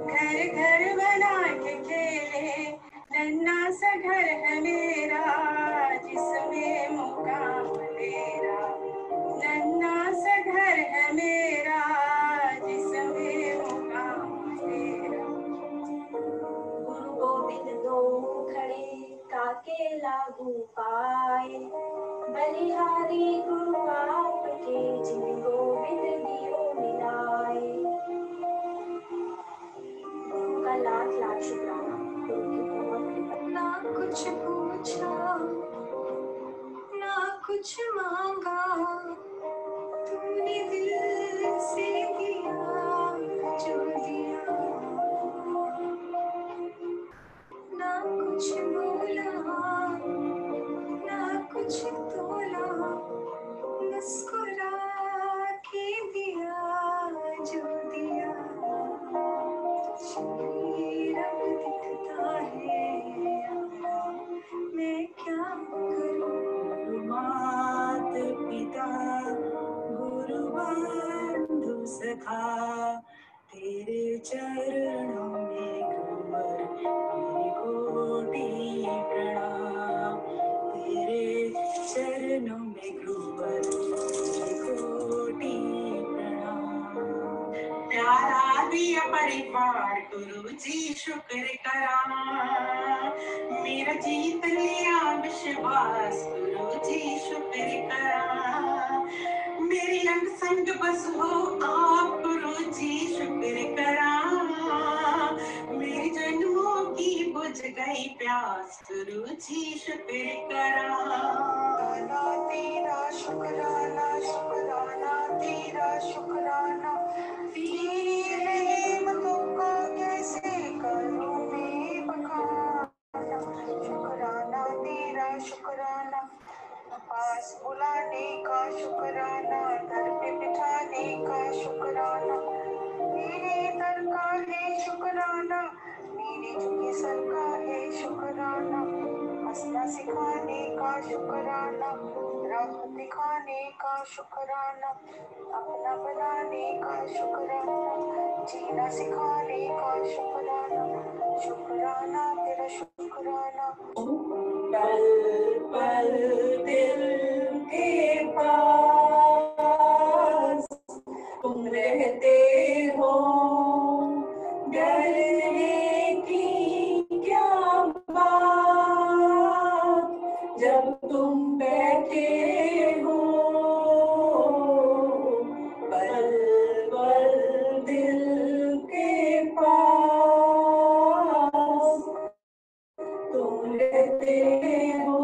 घर घर बना के खेले। नन्ना सा घर है मेरा जिसमें मुकाम मेरा, नन्ना सा घर है मेरा जिसमें मुकाम मेरा। गुरु गोविंद दो खड़े काके लागू पाए, बलिहारी गुरु बाप के जिन गोविंद दियो मिलाए। गुरु का लाख लाख शुक्राना, गुरु की बहुत कृपा। ना कुछ पूछा ना कुछ मांगा, तूने दिल से दिया जो तेरे चरणों में घूमर मेरी कोटि प्रणाम, तेरे चरणों में घूमर मेरी कोटि प्रणाम। प्यारा दिया परिवार गुरु जी शुक्र करा, मेरा जीत लिया विश्वास गुरु जी शुक्र करा, मेरी रंग संग बस हो आप गुरु जी शुक्र करा, मेरे जन्मों की बुझ गई प्यास गुरु जी शुक्र करा। गाना तेरा शुक्राना शुक्राना तेरा शुक्राना, तेरे मदों का कैसे करूं मैं बखाना, शुक्राना तेरा शुक्राना, पास बुलाने का शुक्राना, घर पे बिठाने का शुक्राना, मेरे दर का है शुक्राना, मेरे झुके सर का है शुक्राना, हंसना सिखाने का शुक्राना, राह दिखाने का शुक्राना, अपना बनाने का शुक्राना, जीना सिखाने का शुक्राना, शुक्राना तेरा शुक्राना। पल पल दिल के पास तुम रहते हो, डरने की क्या बात जब तुम बैठे हो। पल पल दिल के पास तुम रहते हो,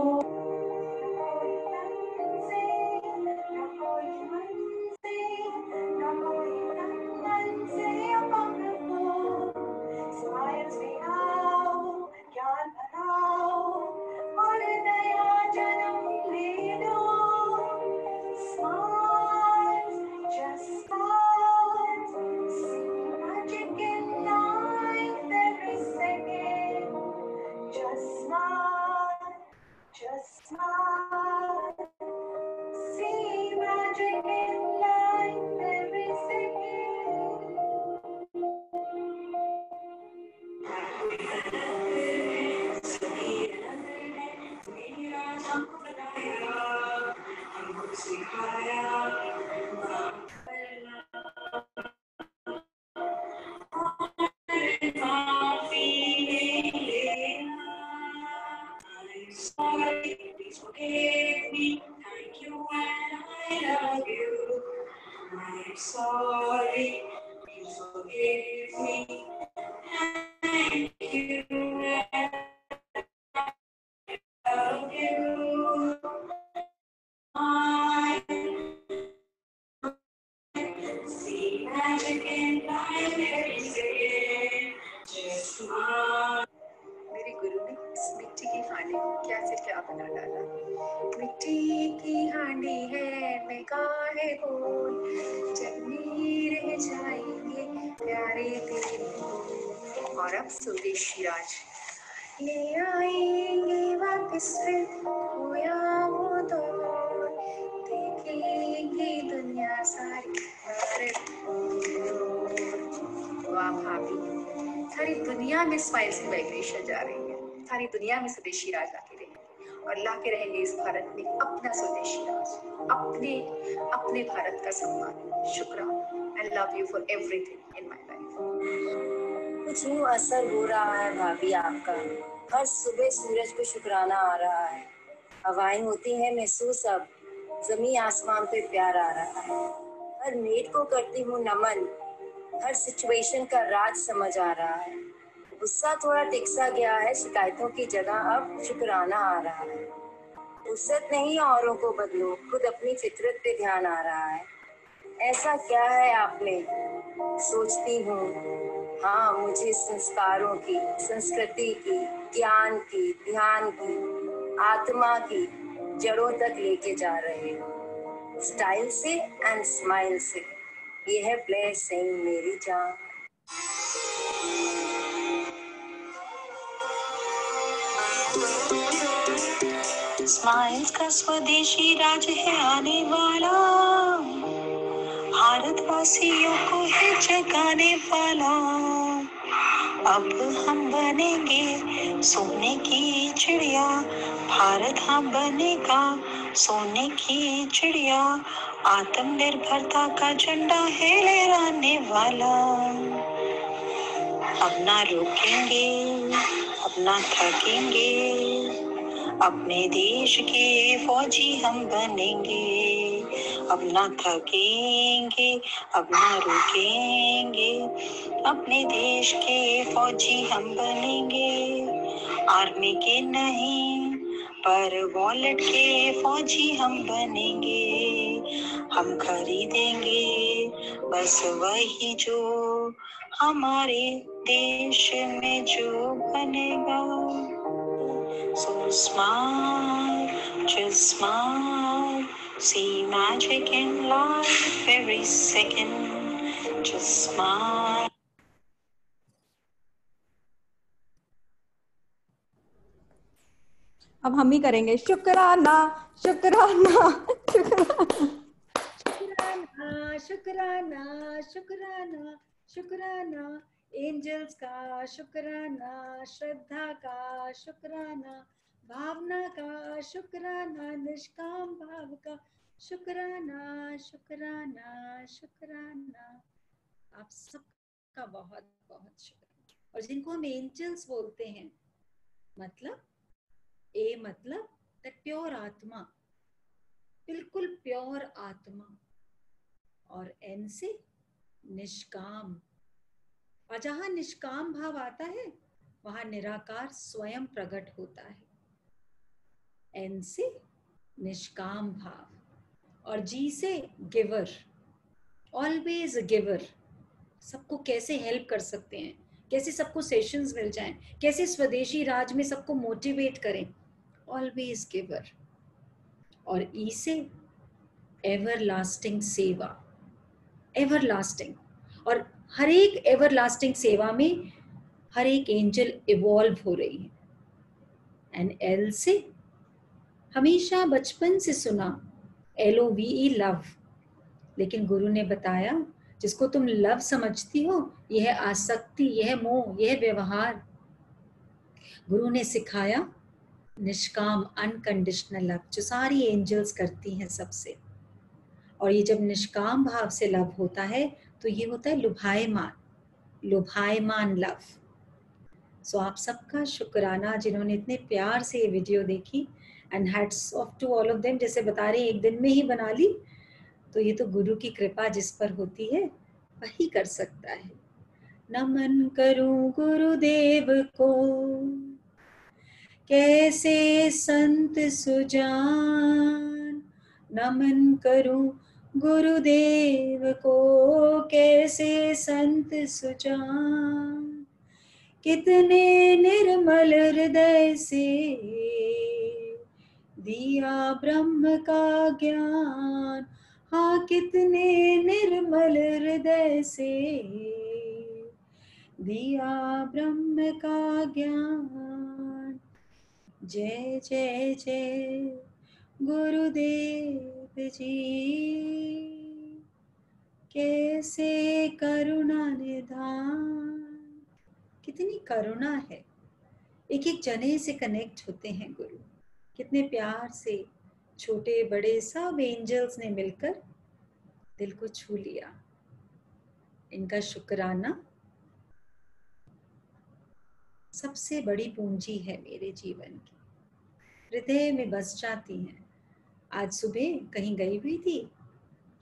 दुनिया में स्वदेशी राज लाके रहेंगे और लाके रहेंगे इस भारत में अपना स्वदेशी राज, अपने अपने भारत का सम्मान। शुक्राना, I love you for everything in my life. कुछ यूं असर हो रहा है भाभी आपका, हर सुबह सूरज को शुक्राना आ रहा है, हवाएं होती हैं महसूस, अब जमीन आसमान पे प्यार आ रहा है, हर नेट को करती हूँ नमन, हर सिचुएशन का राज समझ आ रहा है, गुस्सा थोड़ा टिकसा गया है, शिकायतों की जगह अब शुक्राना आ रहा है, फुर्सत नहीं औरों को बदलो, खुद अपनी फितरत पे ध्यान आ रहा है, ऐसा क्या है आप में, सोचती हूँ हाँ मुझे संस्कारों की, संस्कृति की, ज्ञान की, ध्यान की, आत्मा की जड़ों तक लेके जा रहे हैं, स्टाइल से एंड स्माइल से, यह है ब्लेसिंग मेरी जान। स्माइल्स का स्वदेशी राज है आने वाला, भारतवासियों को है जगाने वाला। अब हम बनेंगे सोने की चिड़िया, भारत हम बनेगा सोने की चिड़िया। आत्मनिर्भरता का झंडा है लहराने वाला। अब ना रुकेंगे, अब ना थकेंगे, अपने देश के फौजी हम बनेंगे। अब ना थकेंगे, अब ना रुकेंगे, अपने देश के फौजी हम बनेंगे। आर्मी के नहीं पर वॉलेट के फौजी हम बनेंगे। हम खरीदेंगे बस वही जो हमारे देश में जो बनेगा। So smile, just smile, see magic in life every second, just smile. अब हम ही करेंगे शुक्राना शुक्राना शुक्राना शुक्राना शुक्राना शुक्राना, एंजल्स का शुक्राना, श्रद्धा का शुक्राना, भावना का शुक्राना, निष्काम भाव का शुक्राना शुक्राना शुक्राना। आप सबका बहुत बहुत शुक्राना। और जिनको हम एंजल्स बोलते हैं, मतलब ए मतलब द प्योर आत्मा, बिल्कुल प्योर आत्मा, और एन से निष्काम। और जहां निष्काम भाव आता है वहां निराकार स्वयं प्रकट होता है। एन से निष्काम भाव, और जी से गिवर, ऑलवेज गिवर। सबको कैसे हेल्प कर सकते हैं, कैसे सबको सेशंस मिल जाएं, कैसे स्वदेशी राज में सबको मोटिवेट करें, ऑलवेज गिवर। और ई से एवरलास्टिंग सेवा, एवरलास्टिंग। और हर एक एवरलास्टिंग सेवा में हर एक एंजल इवॉल्व हो रही है। एंड एल से हमेशा बचपन से सुना LOVE लव, लेकिन गुरु ने बताया जिसको तुम लव समझती हो यह है आसक्ति, यह है मोह, यह है व्यवहार। गुरु ने सिखाया निष्काम अनकंडीशनल लव, जो सारी एंजल्स करती हैं सबसे। और ये जब निष्काम भाव से लव होता है तो ये होता है लुभायमान, लुभायमान लव। सो आप सबका शुक्राना जिन्होंने इतने प्यार से ये वीडियो देखी। And hats off to all of them, जैसे बता रहे एक दिन में ही बना ली, तो ये तो गुरु की कृपा जिस पर होती है वही कर सकता है। नमन करूं गुरुदेव को, कैसे संत सुजान। नमन करूं गुरुदेव को, कैसे संत सुजान। कितने निर्मल हृदय से दिया ब्रह्म का ज्ञान। हाँ, कितने निर्मल हृदय से दिया ब्रह्म का ज्ञान। जय जय जय गुरुदेव जी, कैसे करुणा निधान। कितनी करुणा है, एक एक जने से कनेक्ट होते हैं गुरु। कितने प्यार से छोटे बड़े सब एंजल्स ने मिलकर दिल को छू लिया। इनका शुक्राना सबसे बड़ी पूंजी है मेरे जीवन की, हृदय में बस जाती है। आज सुबह कहीं गई हुई थी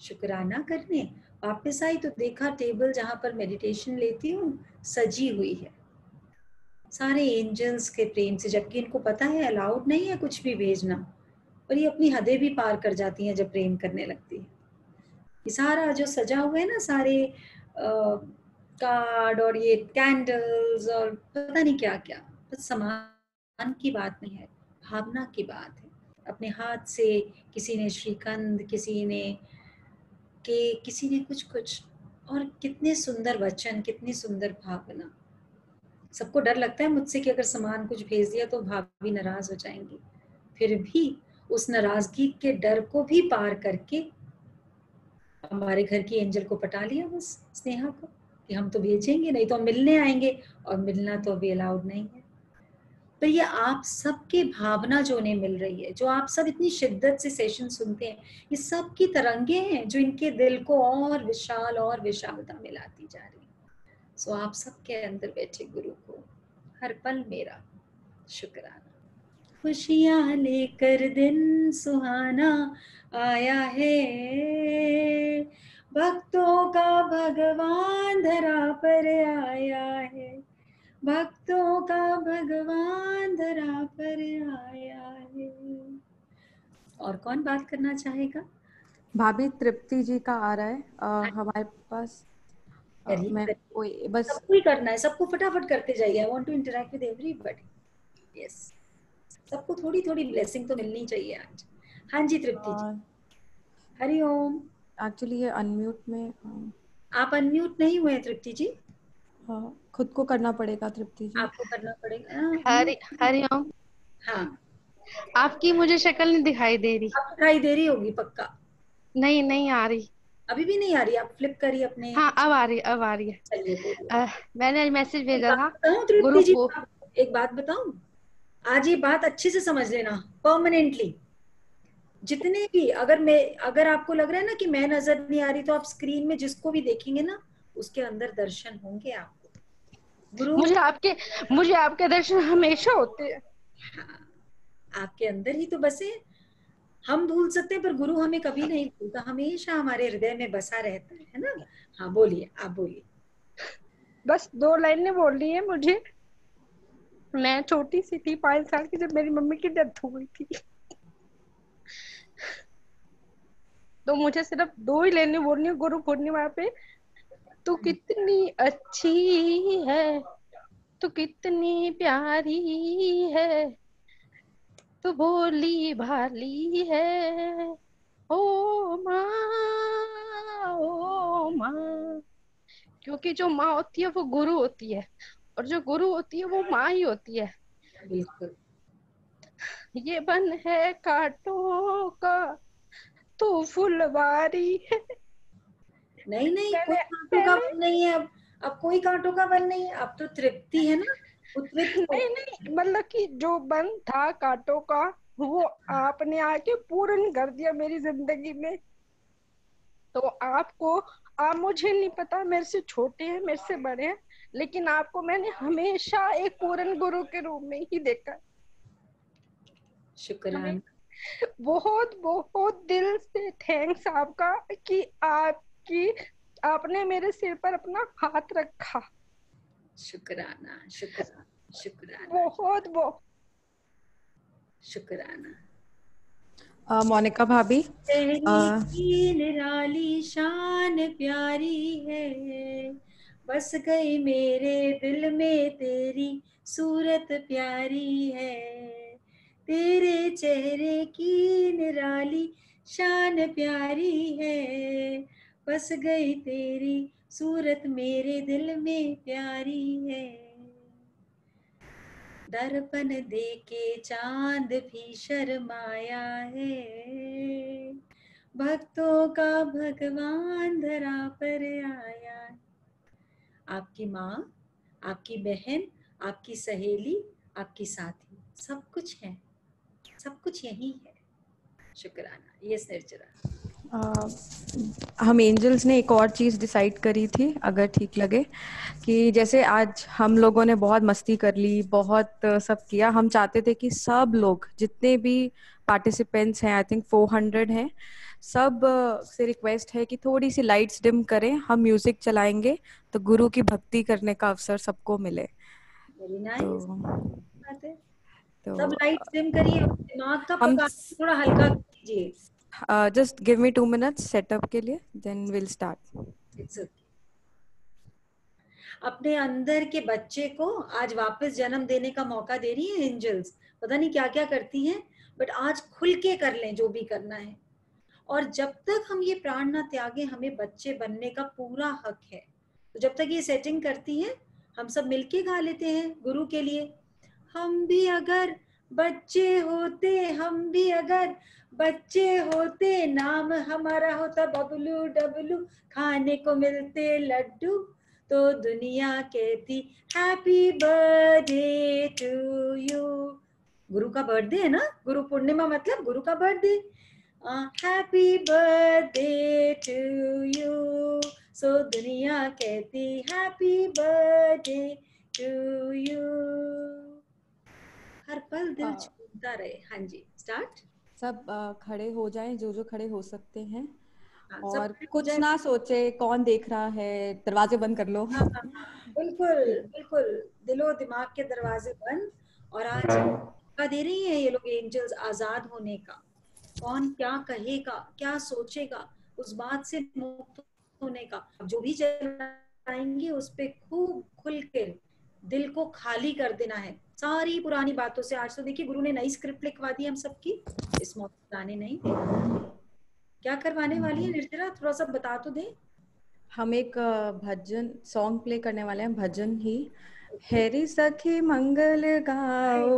शुक्राना करने, वापस आई तो देखा टेबल जहाँ पर मेडिटेशन लेती हूँ सजी हुई है सारे एंजल्स के प्रेम से। जबकि इनको पता है अलाउड नहीं है कुछ भी भेजना, और ये अपनी हदें भी पार कर जाती हैं जब प्रेम करने लगती है। ये सारा जो सजा हुआ है ना, सारे कार्ड और ये कैंडल्स और पता नहीं क्या क्या, बस सामान की बात नहीं है, भावना की बात है। अपने हाथ से किसी ने श्रीखंड, किसी ने केक, किसी ने कुछ कुछ, और कितने सुंदर वचन, कितनी सुंदर भावना। सबको डर लगता है मुझसे कि अगर सामान कुछ भेज दिया तो भाभी नाराज हो जाएंगी, फिर भी उस नाराजगी के डर को भी पार करके हमारे घर की एंजल को पटा लिया बस, स्नेहा को, कि हम तो भेजेंगे नहीं तो हम मिलने आएंगे, और मिलना तो अभी अलाउड नहीं है। पर ये आप सबकी भावना जो उन्हें मिल रही है, जो आप सब इतनी शिद्दत से सेशन सुनते हैं, ये सब की तरंगे हैं जो इनके दिल को और विशालता मिलाती जा रही है। सो आप सबके अंदर बैठे गुरु को हर पल मेरा शुक्राना। खुशियाँ लेकर दिन सुहाना आया है, भक्तों का भगवान धरा पर आया है, भक्तों का भगवान धरा पर आया है। और कौन बात करना चाहेगा? भाभी तृप्ति जी का आ रहा है हमारे पास। मैं बस सबको ही करना है, सबको फटाफट करते जाइए। I want to interact with everybody. Yes, सबको थोड़ी थोड़ी ब्लेसिंग तो मिलनी चाहिए आज। हाँ जी तृप्ति जी, हरि ओम। एक्चुअली ये अनम्यूट में, आप अनम्यूट नहीं हुए तृप्ति जी। हाँ, खुद को करना पड़ेगा तृप्ति जी, आपको करना पड़ेगा। हरि ओम। हाँ, आपकी मुझे शक्ल नहीं दिखाई दे रही। आप दिखाई दे रही होगी पक्का। नहीं नहीं आ रही, अभी भी नहीं आ रही। आप फ्लिप करिए अपने। हाँ अब आ रही, अब आ रही है। मैंने मैसेज भेजा था गुरु को। एक बात बताऊं, आज ये बात अच्छे से समझ लेना परमानेंटली। जितने भी, अगर आपको लग रहा है ना कि मैं नजर नहीं आ रही, तो आप स्क्रीन में जिसको भी देखेंगे ना, उसके अंदर दर्शन होंगे आपको। गुरु, मुझे आपके दर्शन हमेशा होते हैं। हाँ, आपके अंदर ही तो बसे। हम भूल सकते हैं पर गुरु हमें कभी नहीं भूलता, हमेशा हमारे हृदय में बसा रहता है ना। हाँ बोलिए, आप बोलिए। बस दो लाइनें बोलनी है मुझे। मैं छोटी सी थी 5 साल की जब मेरी मम्मी की डेथ हो गई थी, तो मुझे सिर्फ 2 ही लाइनें बोलनी है गुरु पूर्णिमा पे। तू कितनी अच्छी है, तू कितनी प्यारी है, तू भोली भाली है, ओ माँ। क्योंकि जो माँ होती है वो गुरु होती है, और जो गुरु होती है वो माँ ही होती है। ये बन है कांटों का, तो फुलवारी है। नहीं कोई कांटों का बन नहीं है। अब कोई कांटों का बन नहीं है, अब तो तृप्ति है ना। नहीं मतलब कि जो बन था कांटों का वो आपने आके पूर्ण कर दिया मेरी जिंदगी में। तो आपको, आप मुझे नहीं पता, मेरे से छोटे हैं, मेरे से बड़े हैं, लेकिन आपको मैंने हमेशा एक पूर्ण गुरु के रूप में ही देखा। शुक्राना, बहुत बहुत दिल से थैंक्स आपका कि आपने मेरे सिर पर अपना हाथ रखा। शुक्राना शुक्राना शुक्राना, बहुत बहुत शुक्राना। मोनिका भाभी, निराली शान प्यारी है, बस गई मेरे दिल में तेरी सूरत प्यारी है, तेरे चेहरे की निराली शान प्यारी है, बस गई तेरी सूरत मेरे दिल में प्यारी है। दर्पण देके चांद भी शर्माया है, भक्तों का भगवान धरा पर आया है। आपकी माँ, आपकी बहन, आपकी सहेली, आपकी साथी, सब कुछ है, सब कुछ यही है। शुक्राना। यस निर्जरा, हम एंजल्स ने एक और चीज़ डिसाइड करी थी, अगर ठीक लगे, कि जैसे आज हम लोगों ने बहुत मस्ती कर ली, बहुत सब किया। हम चाहते थे कि सब लोग, जितने भी पार्टिसिपेंट्स हैं, आई थिंक 400 हैं, सब से रिक्वेस्ट है कि थोड़ी सी लाइट्स डिम करें, हम म्यूजिक चलाएंगे, तो गुरु की भक्ति करने का अवसर सबको मिले। तो सब लाइट्स डिम करिए, दिमाग का पका थोड़ा हल्का कीजिए। Just give me 2 minutes setup के लिए, देन विल स्टार्ट। अपने अंदर के बच्चे को आज वापस जन्म देने का मौका दे रही है एंजल्स। पता नहीं क्या क्या करती हैं, बट आज खुल के कर लें जो भी करना है। और जब तक हम ये प्राण ना त्यागे, हमें बच्चे बनने का पूरा हक है। तो जब तक ये सेटिंग करती है, हम सब मिलके गा लेते हैं गुरु के लिए। हम भी अगर बच्चे होते हम भी अगर, बच्चे होते नाम हमारा होता बबलू डबलू, खाने को मिलते लड्डू, तो दुनिया कहती हैप्पी बर्थडे टू यू। गुरु का बर्थडे है ना, गुरु पूर्णिमा मतलब गुरु का birthday. Happy birthday to you, so दुनिया कहती हैप्पी बर्थडे टू यू। हर पल दिल छूता रहे। हाँ जी, स्टार्ट। सब खड़े हो जाएं, जो जो खड़े हो सकते हैं, और कुछ ना सोचे कौन देख रहा है, दरवाजे बंद कर लो। बिल्कुल बिल्कुल, दिलो दिमाग के दरवाजे बंद। और आज मौका दे रही है ये लोग एंजल्स आजाद होने का, कौन क्या कहेगा क्या सोचेगा उस बात से मुक्त होने का। जो भी चलाएंगे उस पे खूब खुल के दिल को खाली कर देना है सारी पुरानी बातों से। आज तो देखिए गुरु ने नई स्क्रिप्ट लिखवा दी हम सबकी, इस मौके नहीं क्या करवाने वाली है निर्जरा, थोड़ा सा बता तो दे। हम एक भजन सॉन्ग प्ले करने वाले हैं, भजन ही। हेरी सखी मंगल गाओ,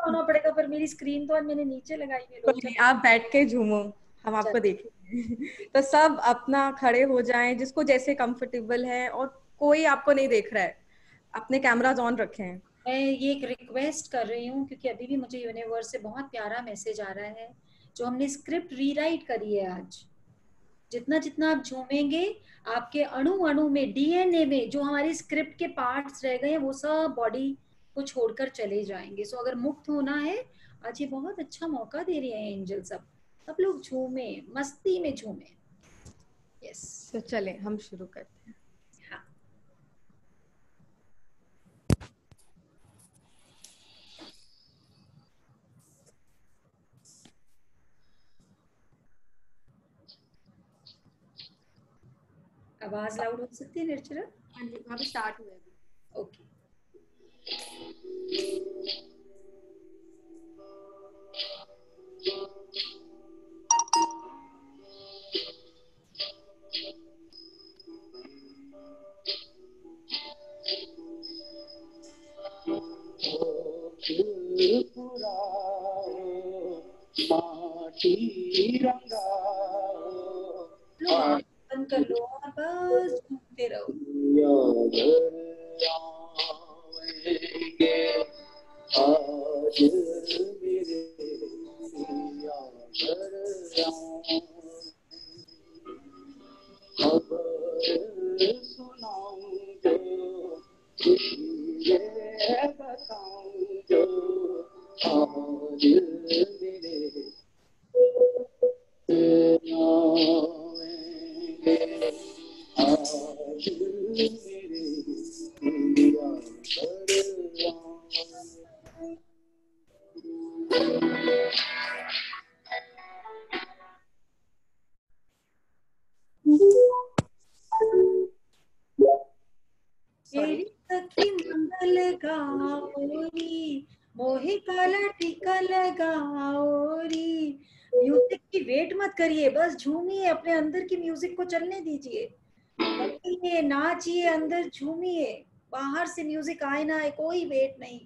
होना पड़ेगा पर मेरी स्क्रीन तो आज मैंने नीचे लगाई है। आप बैठ के झूमो, हम आपको देखेंगे। तो सब अपना खड़े हो जाएं, जिसको जैसे कंफर्टेबल है, और कोई आपको नहीं देख रहा है, अपने कैमराज ऑन रखे हैं। मैं ये एक रिक्वेस्ट कर रही हूँ क्योंकि अभी भी मुझे यूनिवर्स से बहुत प्यारा मैसेज आ रहा है। जो हमने स्क्रिप्ट रीराइट करी है आज, जितना जितना आप झूमेंगे आपके अणु अणु में, डीएनए में जो हमारी स्क्रिप्ट के पार्ट्स रह गए हैं वो सब बॉडी को छोड़कर चले जाएंगे। सो अगर मुक्त होना है, आज ये बहुत अच्छा मौका दे रही है एंजल। सब लोग झूमे, मस्ती में झूमे। यस, तो चले हम शुरू करते हैं। आवाज लाउड हो सकती है निर्जरा? हाँ जी, वहाँ पे स्टार्ट हुआ है। ओके। बस झूमिए, अपने अंदर की म्यूजिक को चलने दीजिए, नाचिए, अंदर झूमिए, बाहर से म्यूजिक आए ना आए कोई वेट नहीं।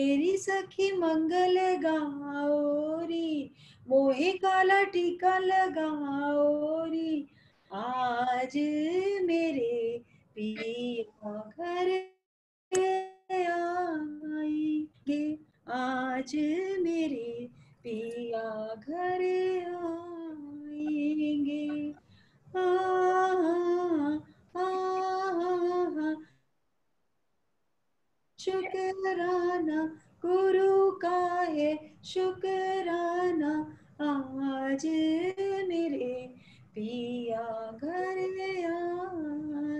एरी सखी मंगल गाओरी, मोहे काला टीका लगाओरी, आज मेरे पिया घर आएंगे, आज मेरे पिया घर आएंगे। आ, आ, आ, आ, आ, शुक्राना गुरु का है, शुक्राना आज मेरे पिया घर आएंगे।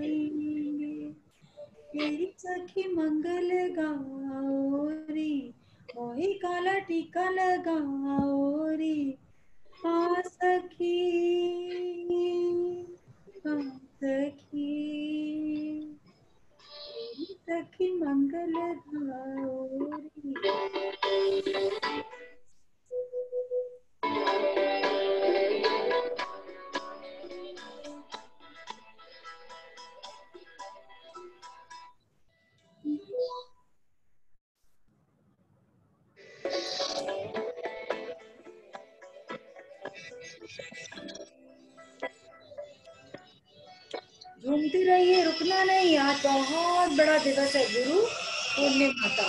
मेरी सखी मंगल गौरी, मोहे काला टीका लगाओरी, आ सखी आ सखी, सखी मंगल घूमती रहिए, रुकना नहीं। आज बहुत बड़ा दिवस है गुरु पूर्णिमा का।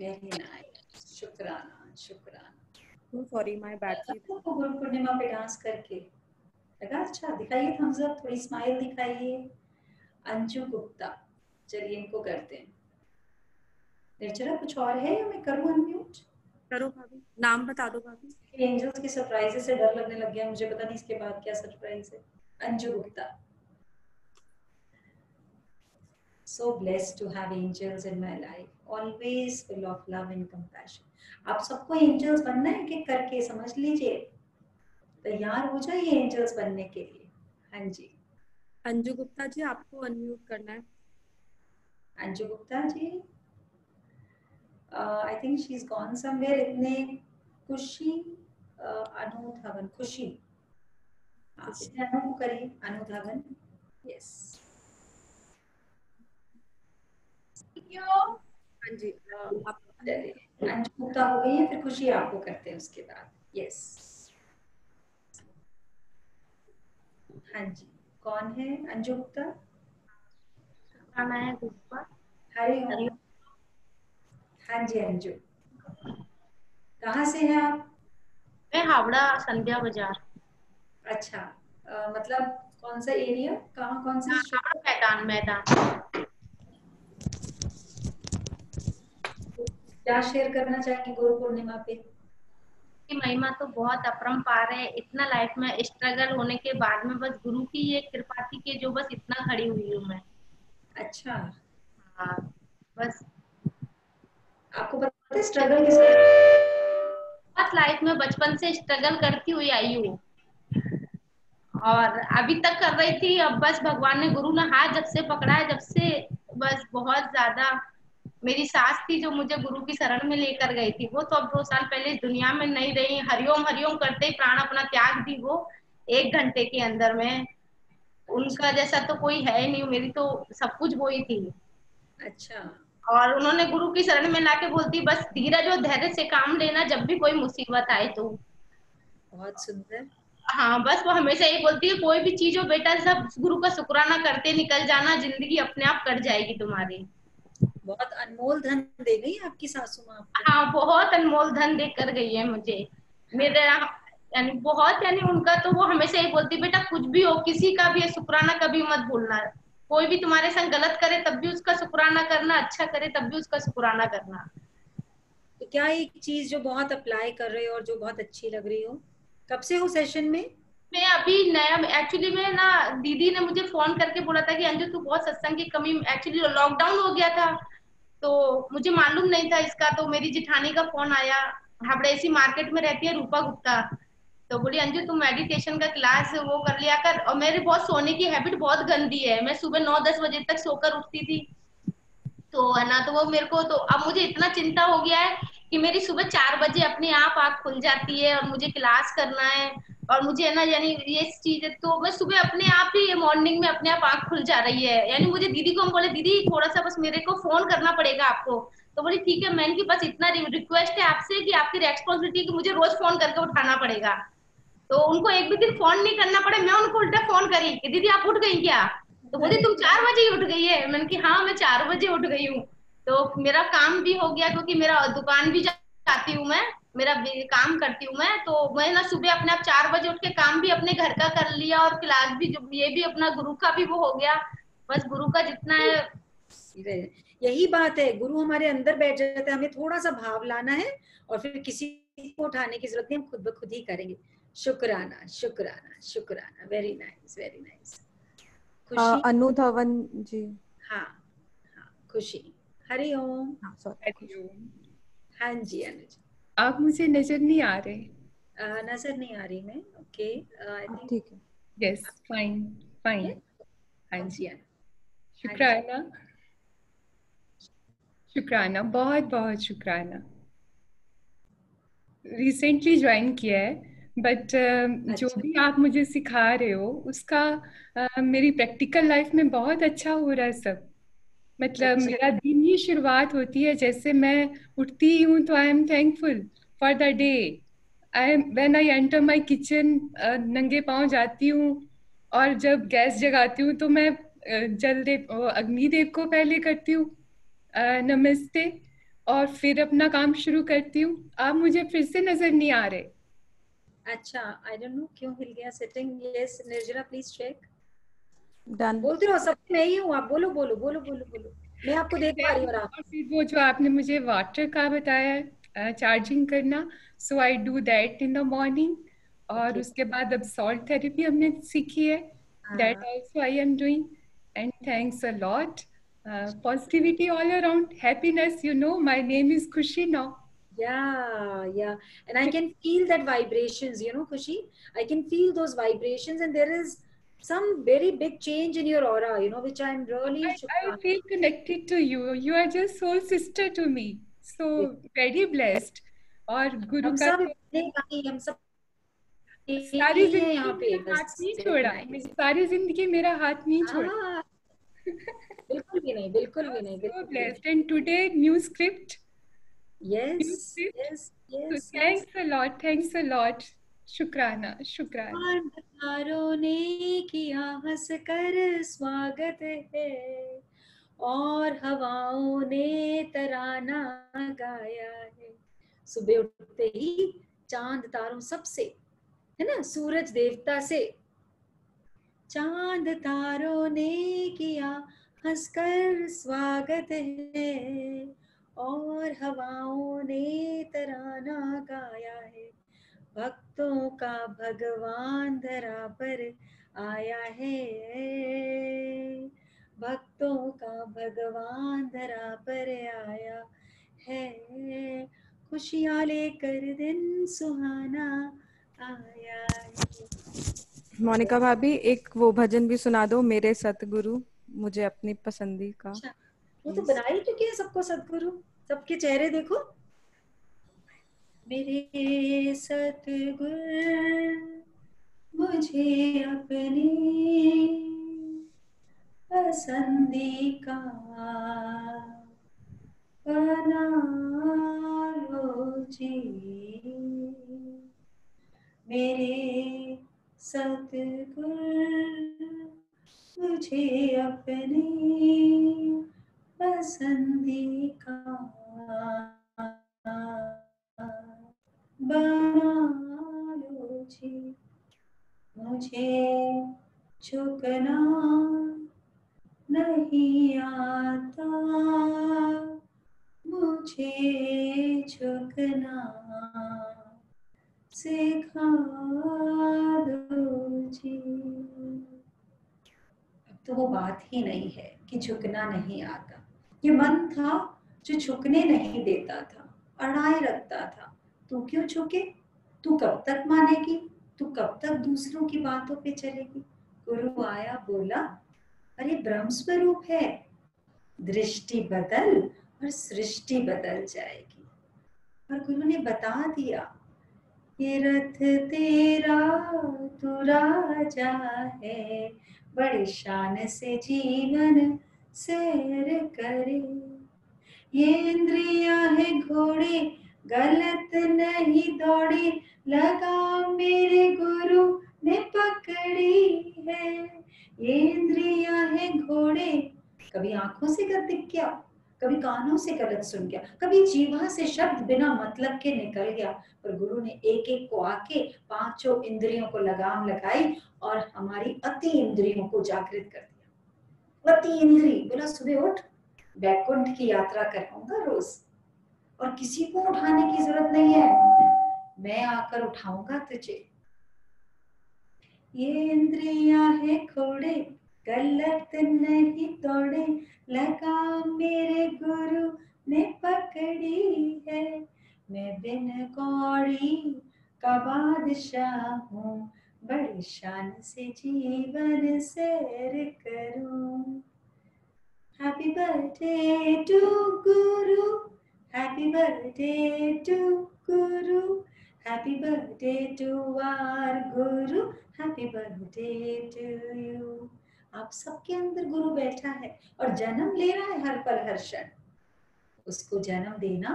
Very nice. शुक्राना, शुक्राना। Sorry, my battery. आपको गुरु पूर्णिमा पे डांस करके लगा अच्छा? दिखाइए थम्स अप, थोड़ी स्माइल दिखाइए। अंजू गुप्ता, चलिए इनको करते हैं। निर्जरा कुछ और है या मैं करूँ अनम्यूट? करो भाभी, नाम बता दो भाभी। एंजल्स के सरप्राइजेस से डर लगने लग गया मुझे, पता नहीं इसके बाद क्या सरप्राइज है। अंजू गुप्ता, so blessed to have angels in my life, always full of love and compassion. आप सबको एंजल्स बनना है, एक-एक करके समझ लीजिए, तैयार हो जाइए एंजल्स बनने के लिए। हाँ जी, अंजू गुप्ता जी आपको अनम्यूट करना है। अंजू गुप्ता ji, I think she's gone somewhere. इतने खुशी अनुधावन, खुशी आपने अनु करिए, अनुधावन, yes. हाँ जी, आप अंजुमुक्ता हो गई है, फिर खुशी आपको करते हैं उसके बाद। यस, हाँ जी, कौन है अंजुमुक्ता? हरे ओम। हाँ जी अंजू, कहाँ से हैं आप? मैं हावड़ा संध्या बाजार। अच्छा, मतलब कौन सा एरिया, कहाँ, कौन सा? हावड़ा मैदान। मैदान क्या शेयर करना चाहेंगे गुरु पूर्णिमा पे? की महिमा तो बहुत अपरंपार है। इतना लाइफ में स्ट्रगल होने के बाद में बस गुरु की ये कृपा थी कि जो बस इतना खड़ी हुई हूँ मैं। अच्छा, हाँ, बस आपको पता है स्ट्रगल किस बहुत लाइफ में बचपन से स्ट्रगल करती हुई आई हूँ और अभी तक कर रही थी। अब बस भगवान ने, गुरु ने हाथ जब से पकड़ा है, जब से बस बहुत ज्यादा मेरी सास थी जो मुझे गुरु की शरण में लेकर गई थी। वो तो अब 2 साल पहले दुनिया में नहीं रही। हरिओम करते ही प्राण अपना त्याग दी वो 1 घंटे के अंदर में। उनका जैसा तो कोई है नहीं, मेरी तो सब कुछ वो ही थी। अच्छा, और उन्होंने गुरु की शरण में लाके बोलती बस धीरज और धैर्य से काम लेना जब भी कोई मुसीबत आए तो। बहुत सुंदर। हाँ, बस वो हमेशा यही बोलती है कोई भी चीज हो बेटा सब गुरु का शुक्राना करते निकल जाना, जिंदगी अपने आप कट जाएगी तुम्हारी। बहुत अनमोल धन दे गई आपकी सासू माँ। हाँ, बहुत अनमोल धन दे कर गई है मुझे। मेरे यानी बहुत, यानी उनका तो वो हमेशा यही बोलती बेटा कुछ भी हो किसी का भी शुक्राना कभी मत भूलना। कोई भी तुम्हारे संग गलत करे तब भी उसका शुक्राना करना, अच्छा करे तब भी उसका शुक्राना करना। तो क्या एक चीज जो बहुत अप्लाई कर रहे हो और जो बहुत अच्छी लग रही हो, कब से हो सेशन में? मैं अभी नया, एक्चुअली मैं ना, दीदी ने मुझे फोन करके बोला था कि अंजू तू बहुत सत्संग की कमी, एक्चुअली लॉकडाउन हो गया था तो मुझे मालूम नहीं था इसका। तो मेरी जिठानी का फोन आया, हावड़ा ऐसी मार्केट में रहती है रूपा गुप्ता, तो बोली अंजू तुम मेडिटेशन का क्लास वो कर लिया कर। और मेरे बहुत सोने की हैबिट बहुत गंदी है, मैं सुबह 9-10 बजे तक सोकर उठती थी तो है ना। तो वो मेरे को, तो अब मुझे इतना चिंता हो गया है कि मेरी सुबह 4 बजे अपने आप आँख खुल जाती है और मुझे क्लास करना है और मुझे है ना, यानी ये चीज है तो मैं सुबह अपने आप ही मॉर्निंग में अपने आप आँख खुल जा रही है। यानी मुझे, दीदी को हम बोले दीदी थोड़ा सा बस मेरे को फोन करना पड़ेगा आपको, तो बोली ठीक है मैम की बस इतना रिक्वेस्ट है आपसे कि आपकी रेस्पॉन्सिबिलिटी कि मुझे रोज फोन करके उठाना पड़ेगा। तो उनको एक भी दिन फोन नहीं करना पड़े, मैं उनको उल्टा फोन करी कि दीदी आप उठ गई क्या? तो बोली तुम 4 बजे ही उठ गई है? मैंने कि हाँ मैं 4 बजे उठ गई हूँ। तो मेरा काम भी हो गया क्योंकि मेरा दुकान भी जाती हूँ मैं, मेरा काम करती हूँ मैं, तो मैं ना सुबह अपने आप 4 बजे उठ के काम भी अपने घर का कर लिया और क्लास भी, जो ये भी अपना गुरु का भी वो हो गया। बस गुरु का जितना है, यही बात है, गुरु हमारे अंदर बैठ जाते हैं। हमें थोड़ा सा भाव लाना है और फिर किसी को उठाने की जरूरत नहीं, हम खुद ब खुद ही करेंगे। शुक्राना शुक्राना शुक्राना, very nice very nice. Khushi Anu Dhawan जी। हाँ हाँ, खुशी। हरि ओम। हाँ जी अनु जी। आप मुझे नजर नहीं आ रहे? नजर नहीं आ रही मैं। ओके, ठीक है। Yes, fine fine. हाँ जी, शुक्राना शुक्राना, बहुत बहुत शुक्राना। रिसेंटली ज्वाइन किया है बट जो भी आप मुझे सिखा रहे हो उसका मेरी प्रैक्टिकल लाइफ में बहुत अच्छा हो रहा है सब। मतलब मेरा दिन ही शुरुआत होती है जैसे मैं उठती हूँ तो I am thankful for the day. I am, when I enter my kitchen नंगे पाँव जाती हूँ और जब गैस जगाती हूँ तो मैं जल देव, अग्निदेव को पहले करती हूँ नमस्ते और फिर अपना काम शुरू करती हूँ। आप मुझे फिर से नजर नहीं आ रहे। अच्छा, आई डोंट नो क्यों हिल गया setting. Yes Nirjala please check. बोलते रहो, सब मैं ही हूँ, आप बोलो बोलो बोलो बोलो बोलो, मैं आपको देख पा रही हूँ। और फिर वो जो आपने मुझे वाटर का बताया चार्जिंग करना, so I do that in the morning. और उसके बाद अब सॉल्ट थेरेपी हमने सीखी है, that also I am doing and thanks a lot. Positivity all around, happiness, you know my name is Khushi now. Yeah, and I can feel that vibrations, you know Khushi, I can feel those vibrations and there is some very big change in your aura, you know, which I'm really. I feel connected to you. You are just soul sister to me. So very blessed. और गुरु का सारी जिंदगी हाथ नहीं छोड़ा, सारी जिंदगी मेरा हाथ नहीं छोड़ा, बिल्कुल भी नहीं, बिल्कुल भी नहीं। So blessed and today new script. Yes, yes, yes. So thanks a lot. Thanks a lot. शुक्राना शुक्राना। अंधकारों ने किया हंस कर स्वागत है और हवाओं ने तराना गाया है। सुबह उठते ही चांद तारों सबसे, है ना, सूरज देवता से, चांद तारों ने किया हंसकर स्वागत है और हवाओं ने तराना गाया है, भक्तों का भगवान धरा पर आया है, भक्तों का भगवान धरा पर आया है, खुशियाँ लेकर दिन सुहाना आया है। मोनिका भाभी एक वो भजन भी सुना दो, मेरे सतगुरु, मुझे अपनी पसंदी का। वो तो बना ही चुकी है सबको सतगुरु, सबके चेहरे देखो। मेरे सतगुरु मुझे अपनी पसंदी का बना लो जी, मेरे सतगुरु मुझे अपनी पसंदी का बना लो जी, मुझे झुकना नहीं आता, मुझे झुकना सिखा दो जी। अब तो वो बात ही नहीं है कि झुकना नहीं आता, ये मन था जो झुकने नहीं देता था, अड़ाए रखता था। तू क्यों झुके, तू कब तक मानेगी, तू कब तक दूसरों की बातों पे चलेगी। गुरु आया, बोला अरे ब्रह्म स्वरूप है, दृष्टि बदल और सृष्टि बदल जाएगी। और गुरु ने बता दिया, ये रथ तेरा तू राजा है, बड़े शान से जीवन सैर करे, ये इंद्रिया है घोड़े गलत नहीं दौड़े, लगा मेरे गुरु ने पकड़ी है, ये इंद्रिया है घोड़े। कभी आंखों से गलत दिख गया, कभी कानों से गलत सुन गया, कभी जीवा से शब्द बिना मतलब के निकल गया, पर गुरु ने एक एक को आके पांचों इंद्रियों को लगाम लगाई और हमारी अति इंद्रियों को जागृत कर दिया। अति इंद्री बोला सुबह उठ, बैकुंठ की यात्रा कराऊंगा रोज और किसी को उठाने की जरूरत नहीं है, मैं आकर उठाऊंगा तुझे। ये इंद्रिया है घोड़े गलत नहीं दौड़े, लगा मेरे गुरु ने पकड़ी है, मैं बिन कौड़ी का बादशाह हूँ, बड़ी शान से जीवन सैर करूँ। Happy birthday to guru, happy birthday to guru, happy birthday to our guru, happy birthday to you. आप सबके अंदर गुरु बैठा है और जन्म ले रहा है हर पल हर क्षण, उसको जन्म देना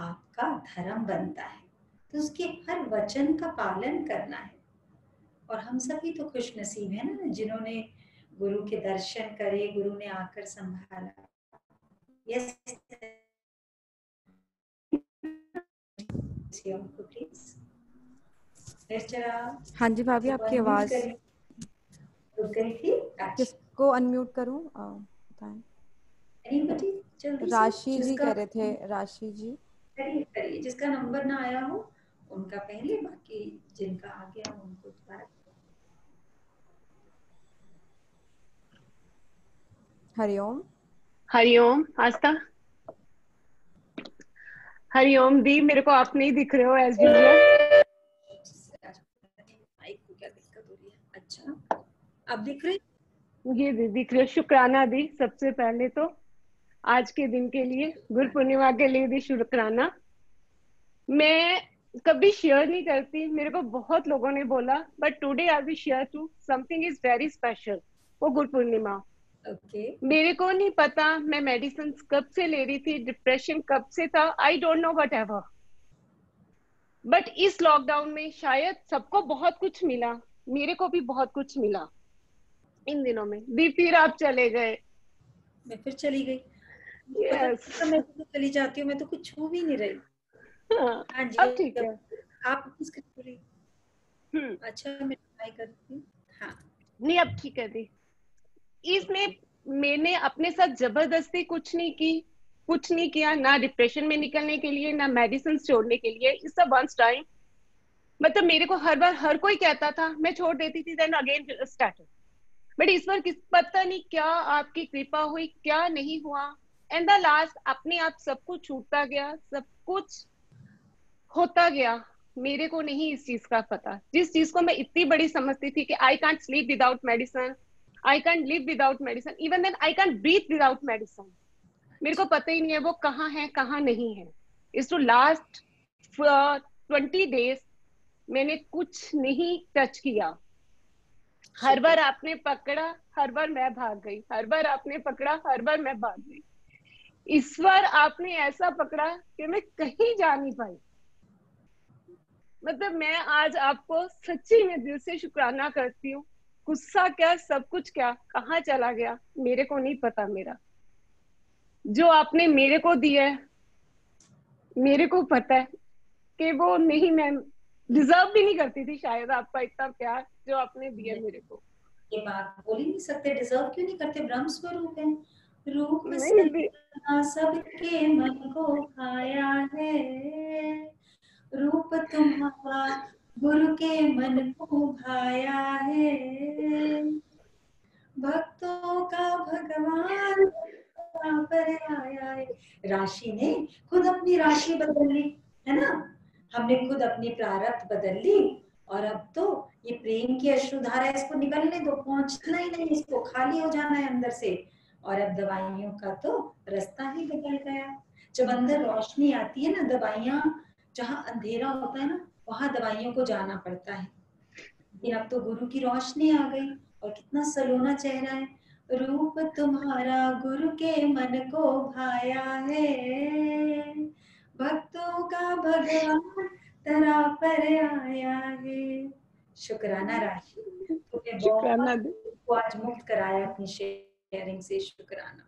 आपका धर्म बनता है, तो उसके हर वचन का पालन करना है। और हम सभी तो खुशनसीब है ना, जिन्होंने गुरु के दर्शन करे, गुरु ने आकर संभाला। यस हाँ जी भाभी, आपकी आवाज किसको अनम्यूट करूं, बताएं। राशि जी कह रहे थे, राशि जी करिए, जिसका नंबर ना आया हो उनका पहले, बाकी जिनका आ गया उनको बाद। हरिओम, हरिओम आस्था, हरिओम दी, मेरे को आप नहीं दिख रहे हो एज यूजुअल। माइक को क्या दिक्कत हो रही है? अच्छा अब दिख रही, ये दिख रही। शुक्राना दी, सबसे पहले तो आज के दिन के लिए, गुरु पूर्णिमा के लिए दी शुक्राना। मैं कभी शेयर नहीं करती, मेरे को बहुत लोगों ने बोला, but today I will share to something is very special. वो गुरु पूर्णिमा मेरे को नहीं पता मैं मेडिसिन कब से ले रही थी, डिप्रेशन कब से था, I don't know what ever, but इस लॉकडाउन में शायद सबको बहुत कुछ मिला, मेरे को भी बहुत कुछ मिला इन दिनों में। दी फिर आप चले गए, मैं फिर चली गई। yes. मैं तो चली जाती हूँ, मैं तो कुछ छू भी नहीं रही। हाँ जी ठीक है। आप अच्छा मैं ट्राई करती हूँ। हाँ नहीं अब ठीक है दी। इसमें मैंने अपने साथ जबरदस्ती कुछ नहीं किया, ना डिप्रेशन में निकलने के लिए ना मेडिसिन छोड़ने के लिए। इट्स अ वंस टाइम, मतलब मेरे को हर बार हर कोई कहता था मैं छोड़ देती थी, देन अगेन स्टार्टेड। बट इस बार पता नहीं क्या आपकी कृपा हुई क्या नहीं हुआ, एंड द लास्ट अपने आप सब कुछ छूटता गया, सब कुछ होता गया। मेरे को नहीं इस चीज का पता, जिस चीज को मैं इतनी बड़ी समझती थी कि I can't sleep without medicine, I can't live without medicine, even then I can't breathe without medicine. मेरे को पता ही नहीं है वो कहाँ है कहाँ नहीं है। इस टू लास्ट 20 डेज मैंने कुछ नहीं टच किया। हर बार आपने पकड़ा, हर बार मैं भाग गई, हर बार आपने पकड़ा, हर बार मैं भाग गई। इस बार आपने ऐसा पकड़ा कि मैं कहीं जा नहीं पाई। मतलब मैं आज आपको सच्ची में दिल से शुक्राना करती हूँ। गुस्सा क्या, सब कुछ क्या, कहाँ चला गया मेरे को नहीं पता। मेरा जो आपने मेरे को दिया है मेरे को पता है कि वो नहीं, मैं डिजर्व भी नहीं करती थी शायद आपका इतना प्यार जो आपने दिया मेरे को। ये बात बोल ही नहीं सकते, डिजर्व क्यों नहीं करते, ब्रह्म स्वरूप है। रूप में सबके मन को खाया है, रूप तुम्हारा गुरु के मन को भाया है, भक्तों का भगवान पर आया है। राशि ने खुद अपनी राशि बदल ली है ना, हमने खुद अपनी प्रारब्ध बदल ली। और अब तो ये प्रेम की अश्रुधारा, इसको निकलने दो, पहुंचना ही नहीं, इसको खाली हो जाना है अंदर से। और अब दवाइयों का तो रास्ता ही बदल गया। जब अंदर रोशनी आती है ना, दवाइयाँ जहाँ अंधेरा होता है ना वहां दवाइयों को जाना पड़ता है। लेकिन अब तो गुरु की रोशनी आ गई। और कितना सलोना चेहरा है, रूप तुम्हारा गुरु के मन को भाया है, भक्तों का भगवान तेरा पर आया है। शुक्राना राशि, तुमने बहुत आज मुक्त कराया अपनी शेयरिंग से, शुक्राना।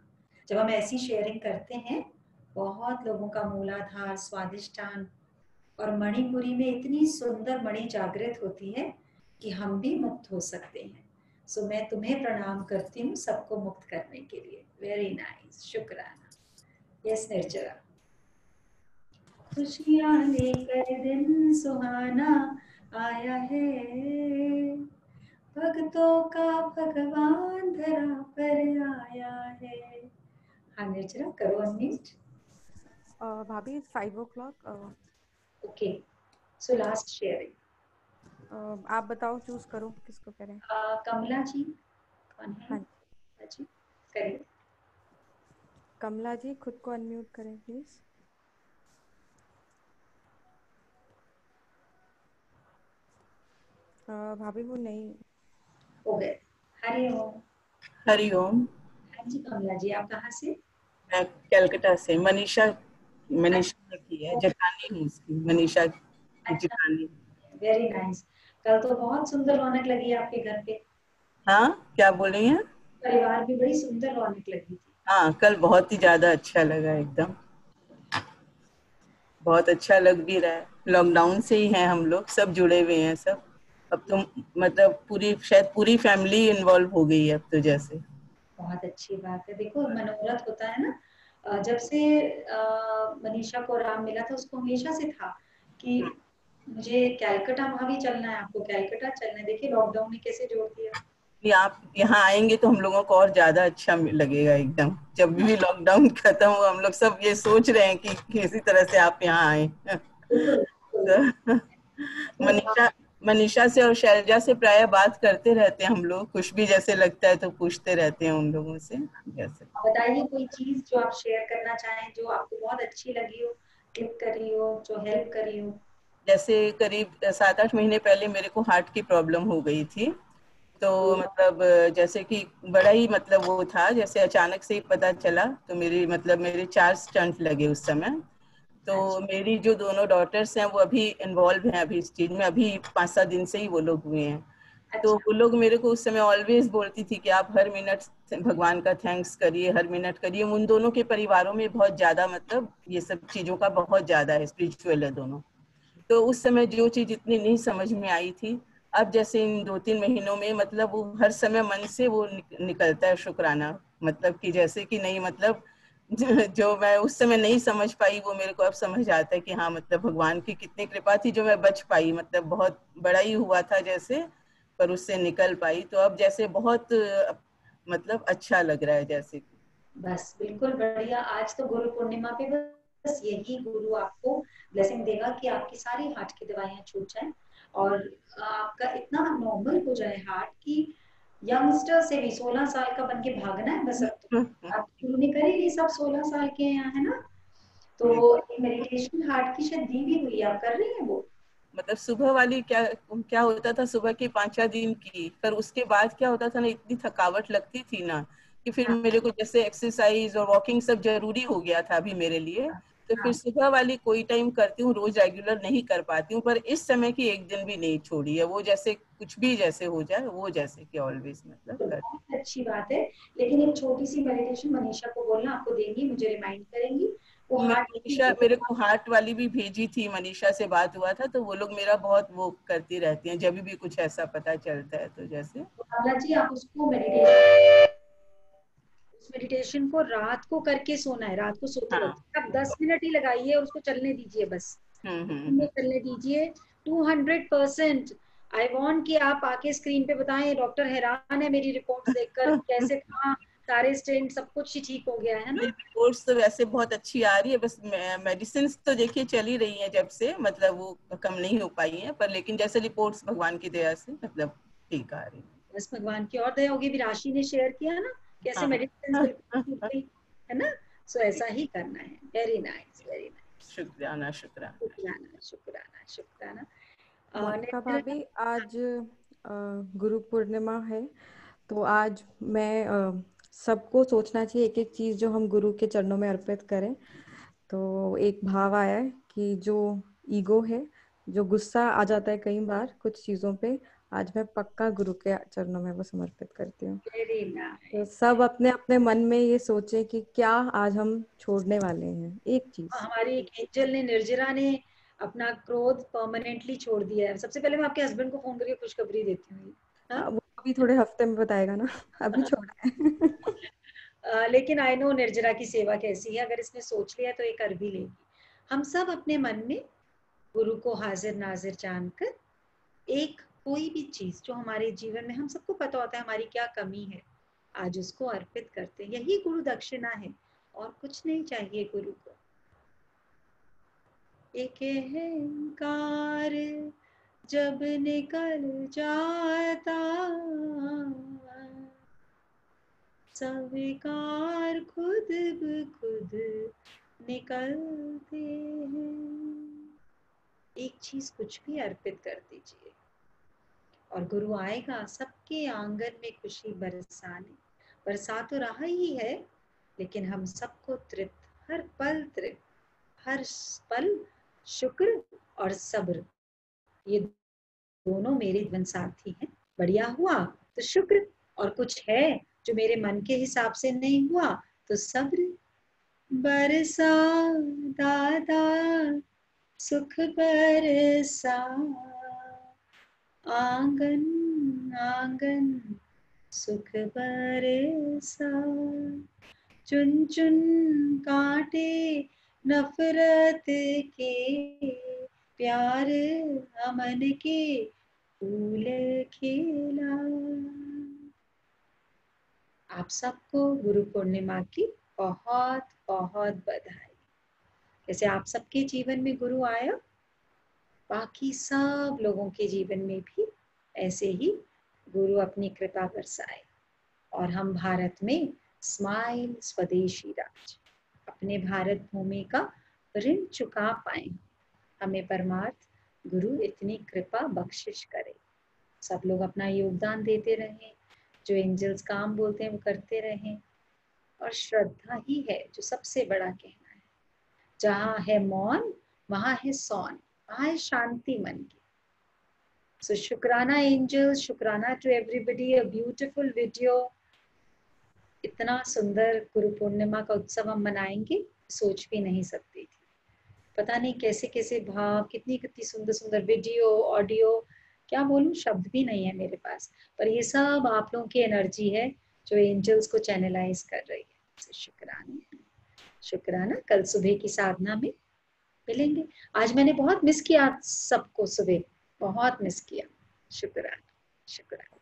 जब हम ऐसी शेयरिंग करते हैं बहुत लोगों का मूलाधार, स्वादिष्ठान और मणिपुरी में इतनी सुंदर मणि जागृत होती है कि हम भी मुक्त हो सकते हैं। सो मैं तुम्हें प्रणाम करती हूँ सबको मुक्त करने के लिए। वेरी नाइस, शुक्राना। यस निर्जरा। खुशियाँ लेकर दिन सुहाना आया है, भक्तों का भगवान धरा पर आया है। हाँ निर्जरा करो अनम्यूट। भाभी 5 o'clock। Okay, so last sharing आप बताओ, चूज करो किसको करें। कमला जी कौन है? हाँ जी करें। कमला जी खुद को अनम्यूट करें प्लीज। भाभी वो नहीं हो गए। हरि ओम, हरि ओम। हाँ जी कमला जी, आप कहाँ से? मैं कलकत्ता से, मनीषा की है, जटानी है मनीषा जटानी। Very nice. कल तो बहुत सुंदर रौनक लगी आपके घर पे। हाँ क्या बोल रही हैं? परिवार भी बड़ी सुंदर रौनक लगी थी। हाँ कल बहुत ही ज्यादा अच्छा लगा, एकदम बहुत अच्छा लग भी रहा है। लॉकडाउन से ही है हम लोग, सब जुड़े हुए हैं सब। अब तो मतलब शायद पूरी फैमिली इन्वॉल्व हो गई है अब तो। जैसे बहुत अच्छी बात है। देखो मनोरथ होता है ना, जब से मनीषा को राम मिला था उसको हमेशा से था कि मुझे कैलकाटा वहां भी चलना है, आपको कैलकाटा चलना है। देखिए लॉकडाउन ने कैसे जोड़ दिया। ये आप यहाँ आएंगे तो हम लोगों को और ज्यादा अच्छा लगेगा एकदम। जब भी लॉकडाउन खत्म हो हम लोग सब ये सोच रहे हैं कि किसी तरह से आप यहाँ आए। मनीषा से और शैलजा से प्राय बात करते रहते हैं हम लोग, कुछ भी जैसे लगता है तो पूछते रहते हैं उन लोगों से। जैसे बताइए कोई चीज जो आप शेयर करना चाहें, जो आपको बहुत अच्छी लगी हो, क्लिक करी हो, जो हेल्प करी हो। जैसे करीब 7-8 महीने पहले मेरे को हार्ट की प्रॉब्लम हो गई थी, तो मतलब जैसे कि बड़ा ही मतलब वो था, जैसे अचानक से ही पता चला। तो मेरे 4 स्टंट लगे उस समय। तो मेरी जो दोनों डॉटर्स हैं वो अभी इन्वॉल्व हैं अभी इस चीज में, अभी 5-7 दिन से ही वो लोग हुए हैं। तो वो लोग मेरे को उस समय ऑलवेज बोलती थी कि आप हर मिनट भगवान का थैंक्स करिए, हर मिनट करिए। उन दोनों के परिवारों में बहुत ज्यादा मतलब ये सब चीजों का बहुत ज्यादा है, स्पिरिचुअल है दोनों। तो उस समय जो चीज इतनी नहीं समझ में आई थी, अब जैसे इन 2-3 महीनों में मतलब वो हर समय मन से वो निकलता है शुक्राना, मतलब कि जैसे कि नहीं, मतलब जो मैं उस समय नहीं समझ पाई वो मेरे को अब समझ आता है कि हाँ मतलब भगवान की कितनी कृपा थी जो मैं बच पाई, मतलब बहुत बड़ा ही हुआ था जैसे, पर उससे निकल पाई। तो अब जैसे बहुत मतलब अच्छा लग रहा है जैसे। बस बिल्कुल बढ़िया। आज तो गुरु पूर्णिमा पे बस यही गुरु आपको ब्लेसिंग देगा कि आपकी सारी हार्ट की दवाइयां छूट जाए और आपका इतना नॉर्मल हो जाए हार्ट की यंगस्टर से भी 16 साल का बन के भागना है बस। अब तो आप शुरू नहीं करेगी, सब 16 साल के यहाँ है ना। तो मेडिटेशन हार्ट की शायद दी भी हुई, आप कर रही है वो, मतलब सुबह वाली क्या होता था सुबह के 5-6 दिन की, पर उसके बाद क्या होता था ना, इतनी थकावट लगती थी ना कि फिर मेरे को जैसे एक्सरसाइज और वॉकिंग सब जरूरी हो गया था अभी मेरे लिए। तो फिर सुबह वाली कोई टाइम करती हूँ, रोज रेगुलर नहीं कर पाती हूँ, पर इस समय की एक दिन भी नहीं छोड़ी है वो, जैसे कुछ भी जैसे हो जाए वो जैसे कि ऑलवेज मतलब करती। अच्छी बात है। लेकिन एक छोटी सी मेडिटेशन मनीषा को बोलना, आपको देंगी, मुझे रिमाइंड करेंगी। मनीषा मेरे को हार्ट वाली भी भेजी थी, मनीषा से बात हुआ था, तो वो लोग मेरा बहुत वो करती रहती हैं जब भी कुछ ऐसा पता चलता है। तो जैसे बाला जी, आप उसको मेडिटेशन को रात को करके सोना है, रात को सोते वक्त आप 10 मिनट ही लगाइए और उसको चलने दीजिए बस। चलने दीजिए 200%। आई वांट कि आप आके स्क्रीन पे बताएं, डॉक्टर हैरान है मेरी रिपोर्ट देखकर, कैसे था सारे स्टेंट सब कुछ ही ठीक हो गया है ना। रिपोर्ट्स तो वैसे बहुत अच्छी आ रही है, बस मेडिसिन तो देखिए चल ही रही है जब से, मतलब वो कम नहीं हो पाई है, पर लेकिन जैसे रिपोर्ट्स भगवान की दया से मतलब ठीक आ रही है। बस भगवान की और दया होगी। भी राशि ने शेयर किया ना कैसे मेडिसिन है ना, सो ऐसा ही करना है। Very nice, very nice. शुक्राना शुक्राना शुक्राना शुक्राना शुक्राना। मोनिका भाभी, आज गुरु पूर्णिमा है, तो आज मैं सबको सोचना चाहिए एक एक चीज जो हम गुरु के चरणों में अर्पित करें। तो एक भाव आया है कि जो ईगो है, जो गुस्सा आ जाता है कई बार कुछ चीजों पे, आज मैं पक्का गुरु के चरणों में वो समर्पित करती हूँ। तो सब अपने अपने मन में ये सोचें कि क्या आज हम छोड़ने वाले हैं एक चीज। हमारी एक एंजल ने, निर्जरा ने, अपना क्रोध परमानेंटली छोड़ दिया है। सबसे पहले मैं आपके हस्बैंड को फोन करके खुशखबरी देती हूँ, अभी थोड़े हफ्ते में बताएगा ना, अभी छोड़ा है। लेकिन आई नो निर्जरा की सेवा कैसी है, अगर इसने सोच लिया तो ये कर भी लेगी। हम सब अपने मन में गुरु को हाजिर नाजिर जानकर एक कोई भी चीज जो हमारे जीवन में, हम सबको पता होता है हमारी क्या कमी है, आज उसको अर्पित करते हैं। यही गुरु दक्षिणा है और कुछ नहीं चाहिए गुरु को। एक अहंकार जब निकल जाता, स्वीकार खुद ब खुद निकलते हैं। एक चीज कुछ भी अर्पित कर दीजिए और गुरु आएगा सबके आंगन में खुशी बरसाने। बरसा तो रहा ही है, लेकिन हम सबको तृप्त, हर पल तृप्त, हर पल शुक्र और सब्र, ये दोनों मेरे जीवन साथी हैं। बढ़िया हुआ तो शुक्र, और कुछ है जो मेरे मन के हिसाब से नहीं हुआ तो सब्र। बरसा दादा सुख बरसा, आंगन आंगन सुख बरसा, चुन चुन काटे नफरत के, प्यार अमन के फूल खिला। आप सबको गुरु पूर्णिमा की बहुत बहुत बधाई। जैसे आप सबके जीवन में गुरु आया, बाकी सब लोगों के जीवन में भी ऐसे ही गुरु अपनी कृपा बरसाए और हम भारत में स्माइल स्वदेशी राज, अपने भारत भूमि का ऋण चुका पाए। हमें परमार्थ गुरु इतनी कृपा बख्शिश करे। सब लोग अपना योगदान देते रहें, जो एंजल्स काम बोलते हैं वो करते रहें, और श्रद्धा ही है जो सबसे बड़ा कहना है। जहाँ है मौन वहाँ है सौन, वहाँ है शांति मन की। So Shukrana angels, Shukrana to everybody, a beautiful video. इतना सुंदर गुरु पूर्णिमा का उत्सव हम मनाएंगे, सोच भी नहीं सकती थी। पता नहीं कैसे कैसे भाव, कितनी कितनी सुंदर सुंदर वीडियो, ऑडियो, क्या बोलूं, शब्द भी नहीं है मेरे पास, पर ये सब आप लोगों की एनर्जी है जो एंजल्स को चैनलाइज कर रही है। शुक्राना, शुक्राना। कल सुबह की साधना में मिलेंगे। आज मैंने बहुत मिस किया सबको, सुबह बहुत मिस किया। शुक्राना, शुक्राना।